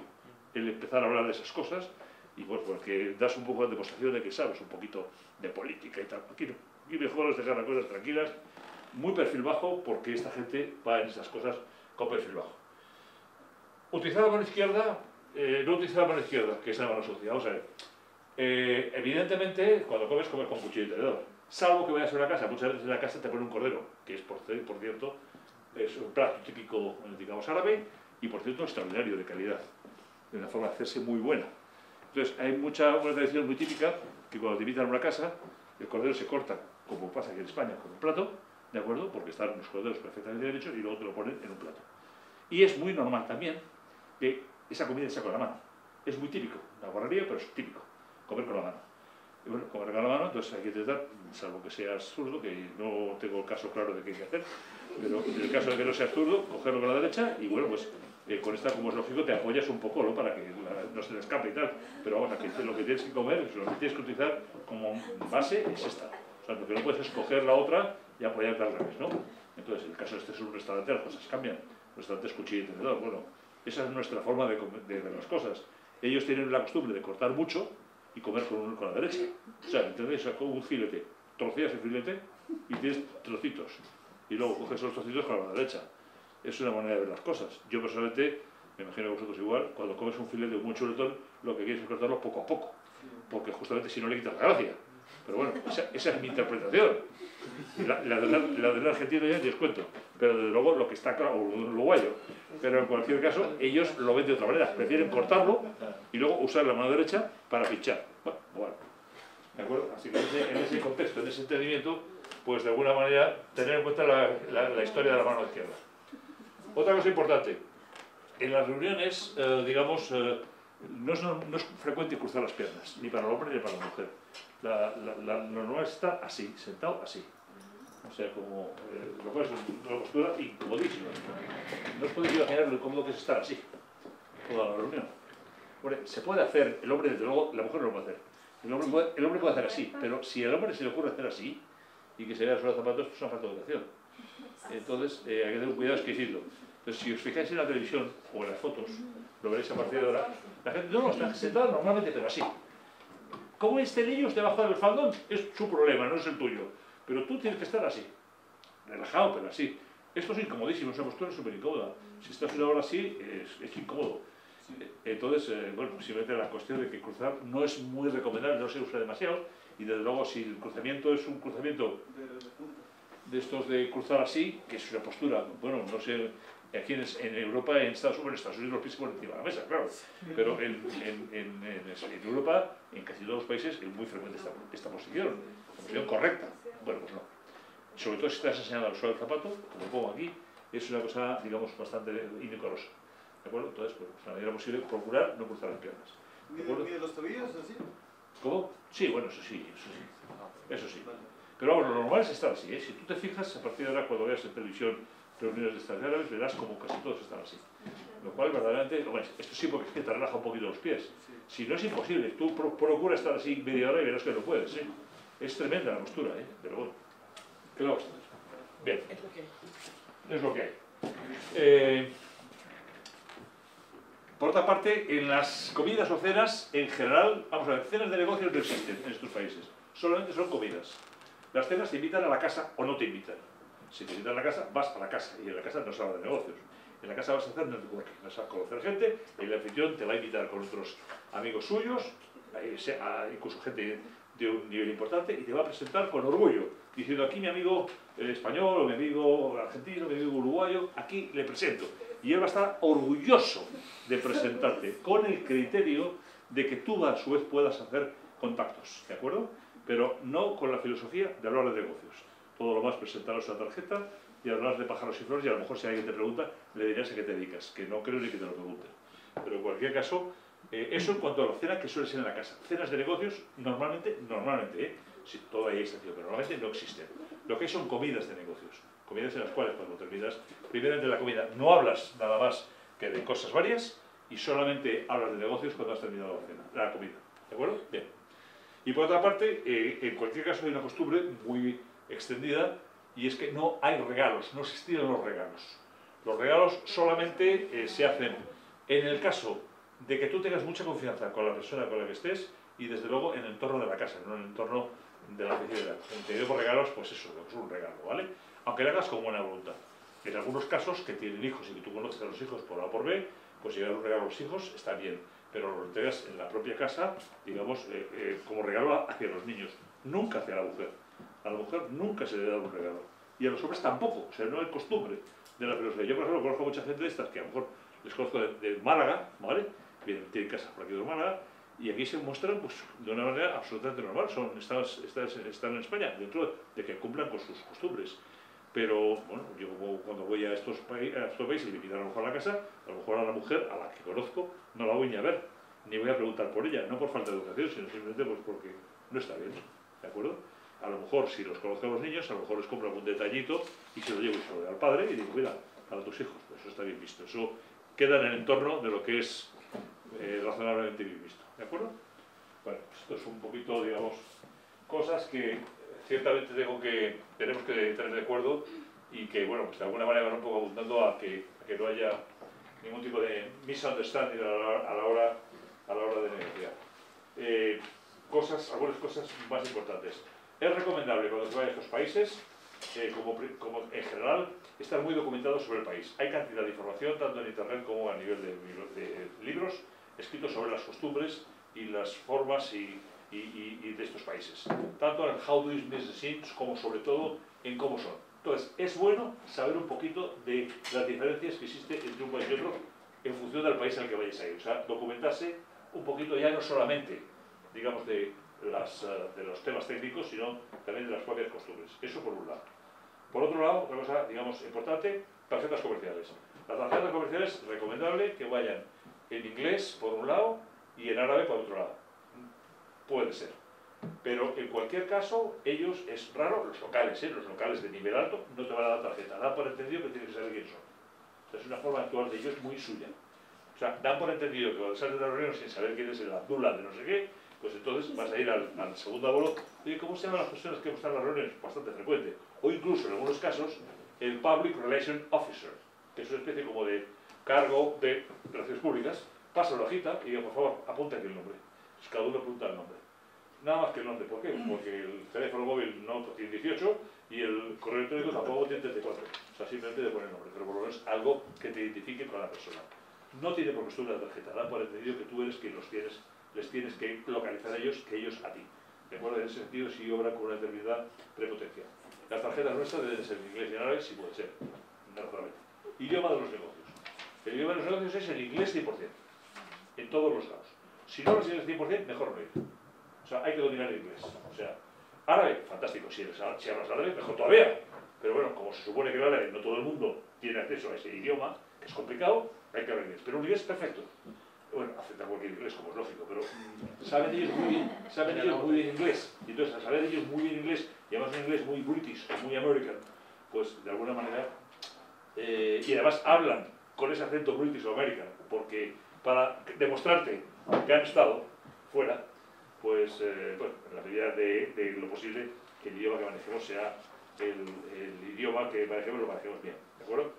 el empezar a hablar de esas cosas. Y pues porque das un poco de demostración de que sabes un poquito de política y tal. Aquí no. Aquí mejor es dejar las cosas tranquilas, muy perfil bajo, porque esta gente va en esas cosas con perfil bajo. Utilizar la mano izquierda, eh, no utilizar la mano izquierda, que es la mano sucia. Vamos a ver. Eh, evidentemente, cuando comes, comes con cuchillo y tenedor. Salvo que vayas a una casa. Muchas veces en la casa te ponen un cordero, que es, por, por cierto, es un plato típico, digamos, árabe, y por cierto, extraordinario de calidad. De una forma de hacerse muy buena. Entonces, hay mucha, una tradición muy típica que cuando te invitan a una casa, el cordero se corta, como pasa aquí en España, con un plato, ¿de acuerdo? Porque están los corderos perfectamente derechos y luego te lo ponen en un plato. Y es muy normal también que esa comida se haga con la mano. Es muy típico, una guarrería, pero es típico, comer con la mano. Y bueno, comer con la mano, entonces hay que intentar, salvo que seas zurdo, que no tengo el caso claro de qué hay que hacer, pero en el caso de que no seas zurdo, cogerlo con la derecha y bueno, pues... Eh, con esta, como es lógico, te apoyas un poco, ¿no? Para que la, no se te escape y tal, pero vamos, aquí lo que tienes que comer, lo que tienes que utilizar como base es esta. O sea, lo que no puedes es coger la otra y apoyarte al revés, ¿no? Entonces, en el caso de este es un restaurante, las cosas cambian. Restaurantes, cuchillo y tenedor, bueno, esa es nuestra forma de, de ver las cosas. Ellos tienen la costumbre de cortar mucho y comer con, con la derecha. O sea, ¿entendéis? Un filete, troceas el filete y tienes trocitos, y luego coges esos trocitos con la derecha. Es una manera de ver las cosas. Yo personalmente, me imagino que vosotros igual, cuando comes un filete o un chuletón, lo que quieres es cortarlo poco a poco, porque justamente si no le quitas la gracia. Pero bueno, esa, esa es mi interpretación. La, la, la, la del argentino ya les cuento, pero desde luego lo que está claro, o un uruguayo, pero en cualquier caso, ellos lo ven de otra manera. Prefieren cortarlo y luego usar la mano derecha para pinchar. Bueno, bueno. ¿De acuerdo? Así que en ese, en ese contexto, en ese entendimiento, pues de alguna manera tener en cuenta la, la, la historia de la mano izquierda. Otra cosa importante, en las reuniones, eh, digamos, eh, no, es, no es frecuente cruzar las piernas, ni para el hombre ni para la mujer. La, la, la, lo normal está así, sentado así. O sea, como eh, lo cual es una postura incomodísima. No os podéis imaginar lo cómodo que es estar así, toda la reunión. Bueno, se puede hacer, el hombre desde luego, la mujer no lo puede hacer. El hombre puede, el hombre puede hacer así, pero si al hombre se le ocurre hacer así, y que se vean los zapatos, pues es una falta de educación. Entonces, eh, hay que tener un cuidado exquisito. Entonces, si os fijáis en la televisión o en las fotos, lo veréis a partir de ahora, la gente no está sentada normalmente, pero así. ¿Cómo estén ellos debajo del faldón? Es su problema, no es el tuyo. Pero tú tienes que estar así, relajado, pero así. Esto es incomodísimo, esa postura es súper incómoda. Si estás una hora así, es, es incómodo. Entonces, eh, bueno, simplemente la cuestión de que cruzar no es muy recomendable, no se usa demasiado. Y desde luego, si el cruzamiento es un cruzamiento de estos de cruzar así, que es una postura, bueno, no sé, aquí en, en Europa, en Estados Unidos, en Estados Unidos los pies por encima de la mesa, claro, pero en, en, en, en, en Europa, en casi todos los países, es muy frecuente esta, esta posición, la posición correcta. Bueno, pues no. Sobre todo si estás enseñando al usuario del zapato, como pongo aquí, es una cosa, digamos, bastante indecorosa. ¿De acuerdo? Entonces, pues, la manera posible, procurar no cruzar las piernas. ¿Mide los tobillos así? ¿Cómo? Sí, bueno, eso sí, eso sí. Eso sí. Pero vamos, lo normal es estar así, ¿eh? Si tú te fijas, a partir de ahora, cuando veas en televisión reuniones de Estados Árabes, verás como casi todos están así. Lo cual, verdaderamente, bueno, esto sí porque es que te relaja un poquito los pies. Si no, es imposible. Tú pro procura estar así media hora y verás que no puedes, ¿eh? Es tremenda la postura, ¿eh? Pero bueno. ¿Qué vamos a hacer? Bien. Es lo que hay. Eh, por otra parte, en las comidas o cenas, en general, vamos a ver, cenas de negocios no existen en estos países. Solamente son comidas. Las cenas te invitan a la casa o no te invitan. Si te invitan a la casa, vas a la casa. Y en la casa no se habla de negocios. En la casa vas a hacer networking, vas a conocer gente, el anfitrión te va a invitar con otros amigos suyos, incluso gente de un nivel importante, y te va a presentar con orgullo, diciendo aquí mi amigo español, o mi amigo argentino, mi amigo uruguayo, aquí le presento. Y él va a estar orgulloso de presentarte, con el criterio de que tú a su vez puedas hacer contactos, ¿de acuerdo? Pero no con la filosofía de hablar de negocios. Todo lo más presentaros una tarjeta y hablar de pájaros y flores, y a lo mejor si alguien te pregunta, le dirás a qué te dedicas, que no creo ni que te lo pregunten. Pero en cualquier caso, eh, eso en cuanto a las cenas que suelen ser en la casa. Cenas de negocios, normalmente, normalmente, ¿eh? Si todavía hay estación, pero normalmente no existen. Lo que hay son comidas de negocios, comidas en las cuales cuando terminas, primeramente la comida no hablas nada más que de cosas varias, y solamente hablas de negocios cuando has terminado la cena, la comida, ¿de acuerdo? Bien. Y por otra parte, eh, en cualquier caso hay una costumbre muy extendida, y es que no hay regalos, no existían los regalos. Los regalos solamente eh, se hacen en el caso de que tú tengas mucha confianza con la persona con la que estés, y desde luego en el entorno de la casa, no en el entorno de la oficina. Te digo por regalos, pues eso, es un regalo, ¿vale? Aunque lo hagas con buena voluntad. En algunos casos que tienen hijos y que tú conoces a los hijos por A o por B, pues llevar un regalo a los hijos está bien, pero lo entregas en la propia casa, digamos, eh, eh, como regalo hacia los niños, nunca hacia la mujer. A la mujer nunca se le da un regalo. Y a los hombres tampoco, o sea, no hay costumbre de la filosofía. Yo, por ejemplo, conozco a mucha gente de estas que a lo mejor les conozco de, de Málaga, ¿vale? Bien, tienen casa por aquí de Málaga, y aquí se muestran pues, de una manera absolutamente normal. Son, están, están en España, dentro de que cumplan con sus costumbres. Pero, bueno, yo cuando voy a estos, pa a estos países y me invitan a lo mejor a la casa, a lo mejor a la mujer, a la que conozco, no la voy ni a ver, ni voy a preguntar por ella, no por falta de educación, sino simplemente pues, porque no está bien, ¿de acuerdo? A lo mejor, si los conozco a los niños, a lo mejor les compro algún detallito y se lo llevo y se lo doy al padre y digo, mira, para tus hijos, pues eso está bien visto. Eso queda en el entorno de lo que es eh, razonablemente bien visto, ¿de acuerdo? Bueno, pues esto es un poquito, digamos, cosas que ciertamente tengo que, tenemos que tener de acuerdo y que, bueno, pues de alguna manera van un poco apuntando a que, a que no haya ningún tipo de misunderstanding a la, a la, hora, a la hora de negociar. Eh, cosas, algunas cosas más importantes. Es recomendable cuando se vaya a estos países, eh, como, como en general, estar muy documentado sobre el país. Hay cantidad de información, tanto en internet como a nivel de, de libros, escritos sobre las costumbres y las formas y, y, y, y de estos países. Tanto en how do you business como sobre todo en cómo son. Entonces, es bueno saber un poquito de las diferencias que existen entre un país y otro en función del país al que vayáis a ir. O sea, documentarse un poquito ya no solamente, digamos, de... Las, de los temas técnicos, sino también de las propias costumbres. Eso por un lado. Por otro lado, otra cosa, digamos, importante, tarjetas comerciales. Las tarjetas comerciales es recomendable que vayan en inglés por un lado y en árabe por otro lado. Puede ser. Pero en cualquier caso, ellos, es raro, los locales, ¿eh? Los locales de nivel alto no te van a dar tarjeta. Dan por entendido que tienes que saber quién son. Es una forma actual de ellos muy suya. O sea, dan por entendido que cuando sales de la reunión sin saber quién es el Abdullah de no sé qué, pues entonces vas a ir al, al segundo bolo. Oye, ¿cómo se llaman las personas que están en las reuniones? Bastante frecuente. O incluso, en algunos casos, el Public Relations Officer, que es una especie como de cargo de relaciones públicas. Pasa la hojita y diga, por favor, apunta aquí el nombre. Entonces, cada uno apunta el nombre. Nada más que el nombre. ¿Por qué? Porque el teléfono móvil no tiene dieciocho y el correo electrónico tampoco tiene treinta y cuatro. O sea, simplemente de poner el nombre. Pero por lo menos algo que te identifique con la persona. No tiene por costumbre la tarjeta. Da por entendido que tú eres quien los tienes. Les tienes que localizar a ellos, que ellos a ti. ¿De acuerdo? En ese sentido, si obran con una determinada prepotencia. Las tarjetas nuestras deben ser en inglés y en árabe, si puede ser. Naturalmente. Idioma de los negocios. El idioma de los negocios es el inglés cien por cien. En todos los casos. Si no lo tienes cien por cien, mejor no ir. O sea, hay que dominar el inglés. O sea, árabe, fantástico. Si, eres, si hablas árabe, mejor todavía. Pero bueno, como se supone que el árabe no todo el mundo tiene acceso a ese idioma, que es complicado, hay que hablar inglés. Pero un inglés perfecto. Bueno, aceptan cualquier inglés, como es lógico, pero saben ellos muy bien, saben ellos muy bien inglés. Y entonces, al saber ellos muy bien inglés, y además un inglés muy british, muy american, pues de alguna manera... Eh, y además hablan con ese acento british o american, porque para demostrarte que han estado fuera, pues, eh, bueno, en la medida de, de lo posible, que el idioma que manejemos sea el, el idioma que manejemos, lo manejemos bien, ¿de acuerdo?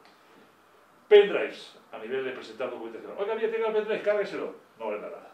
Pendrives, a nivel de presentar documentación. Oiga, mira, tenga el pendrive, cárgueselo. No vale nada.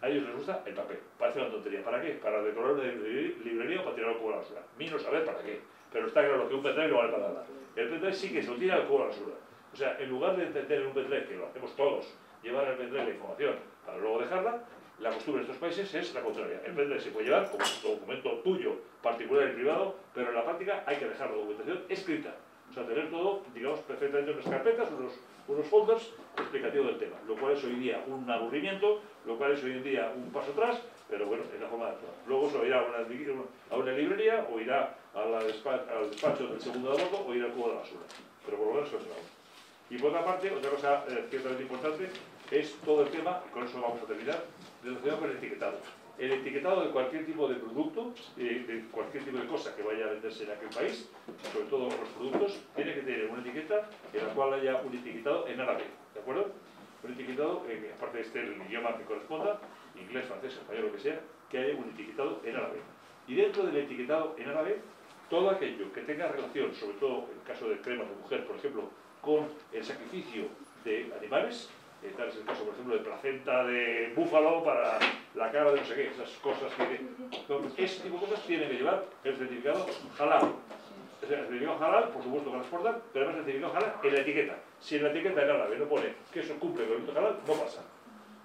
A ellos les gusta el papel. Parece una tontería. ¿Para qué? Para decorar una librería o para tirarlo como la basura. Mino saber para qué. Pero está claro que un pendrive no vale para nada. El pendrive sí que se lo tira como la basura. O sea, en lugar de entender en un pendrive, que lo hacemos todos, llevar el pendrive la información para luego dejarla, la costumbre de estos países es la contraria. El pendrive se puede llevar como documento tuyo, particular y privado, pero en la práctica hay que dejar la documentación escrita. O sea, tener todo, digamos, perfectamente unas carpetas, unos, unos folders explicativos del tema. Lo cual es hoy día un aburrimiento, lo cual es hoy en día un paso atrás, pero bueno, es la forma de actuar. Luego se irá a una, a una librería, o irá a la despacho, al despacho del segundo de abordo, o irá al cubo de la basura. Pero por lo menos eso es la otra. Y por otra parte, otra cosa eh, ciertamente importante, es todo el tema, y con eso vamos a terminar, de lo que llamamos el etiquetado. El etiquetado de cualquier tipo de producto, eh, de cualquier tipo de cosa que vaya a venderse en aquel país, sobre todo los productos, tiene que tener una etiqueta en la cual haya un etiquetado en árabe, ¿de acuerdo? Un etiquetado, eh, aparte de este el idioma que corresponda, inglés, francés, español, lo que sea, que haya un etiquetado en árabe. Y dentro del etiquetado en árabe, todo aquello que tenga relación, sobre todo en el caso de cremas de mujer, por ejemplo, con el sacrificio de animales, Eh, tal es el caso, por ejemplo, de placenta de búfalo para la cara de no sé qué, esas cosas que... Entonces, ese tipo de cosas tienen que llevar el certificado halal. El certificado halal, por supuesto que las portan, pero además el certificado halal en la etiqueta. Si en la etiqueta en árabe no pone que eso cumple con el producto halal, no pasa.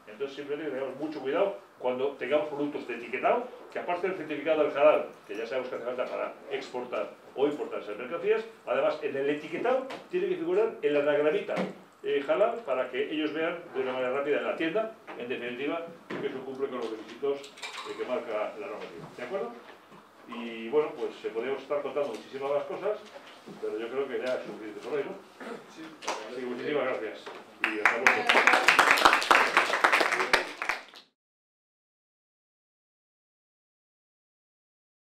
Entonces siempre tengamos mucho cuidado cuando tengamos productos de etiquetado, que aparte del certificado del halal, que ya sabemos que hace falta para exportar o importar esas mercancías, además en el etiquetado tiene que figurar el anagramita Eh, halal, para que ellos vean de una manera rápida en la tienda, en definitiva, que eso cumple con los requisitos eh, que marca la normativa, ¿de acuerdo? Y bueno, pues eh, podríamos estar contando muchísimas más cosas, pero yo creo que ya es suficiente por hoy, ¿no? Sí, muchísimas gracias.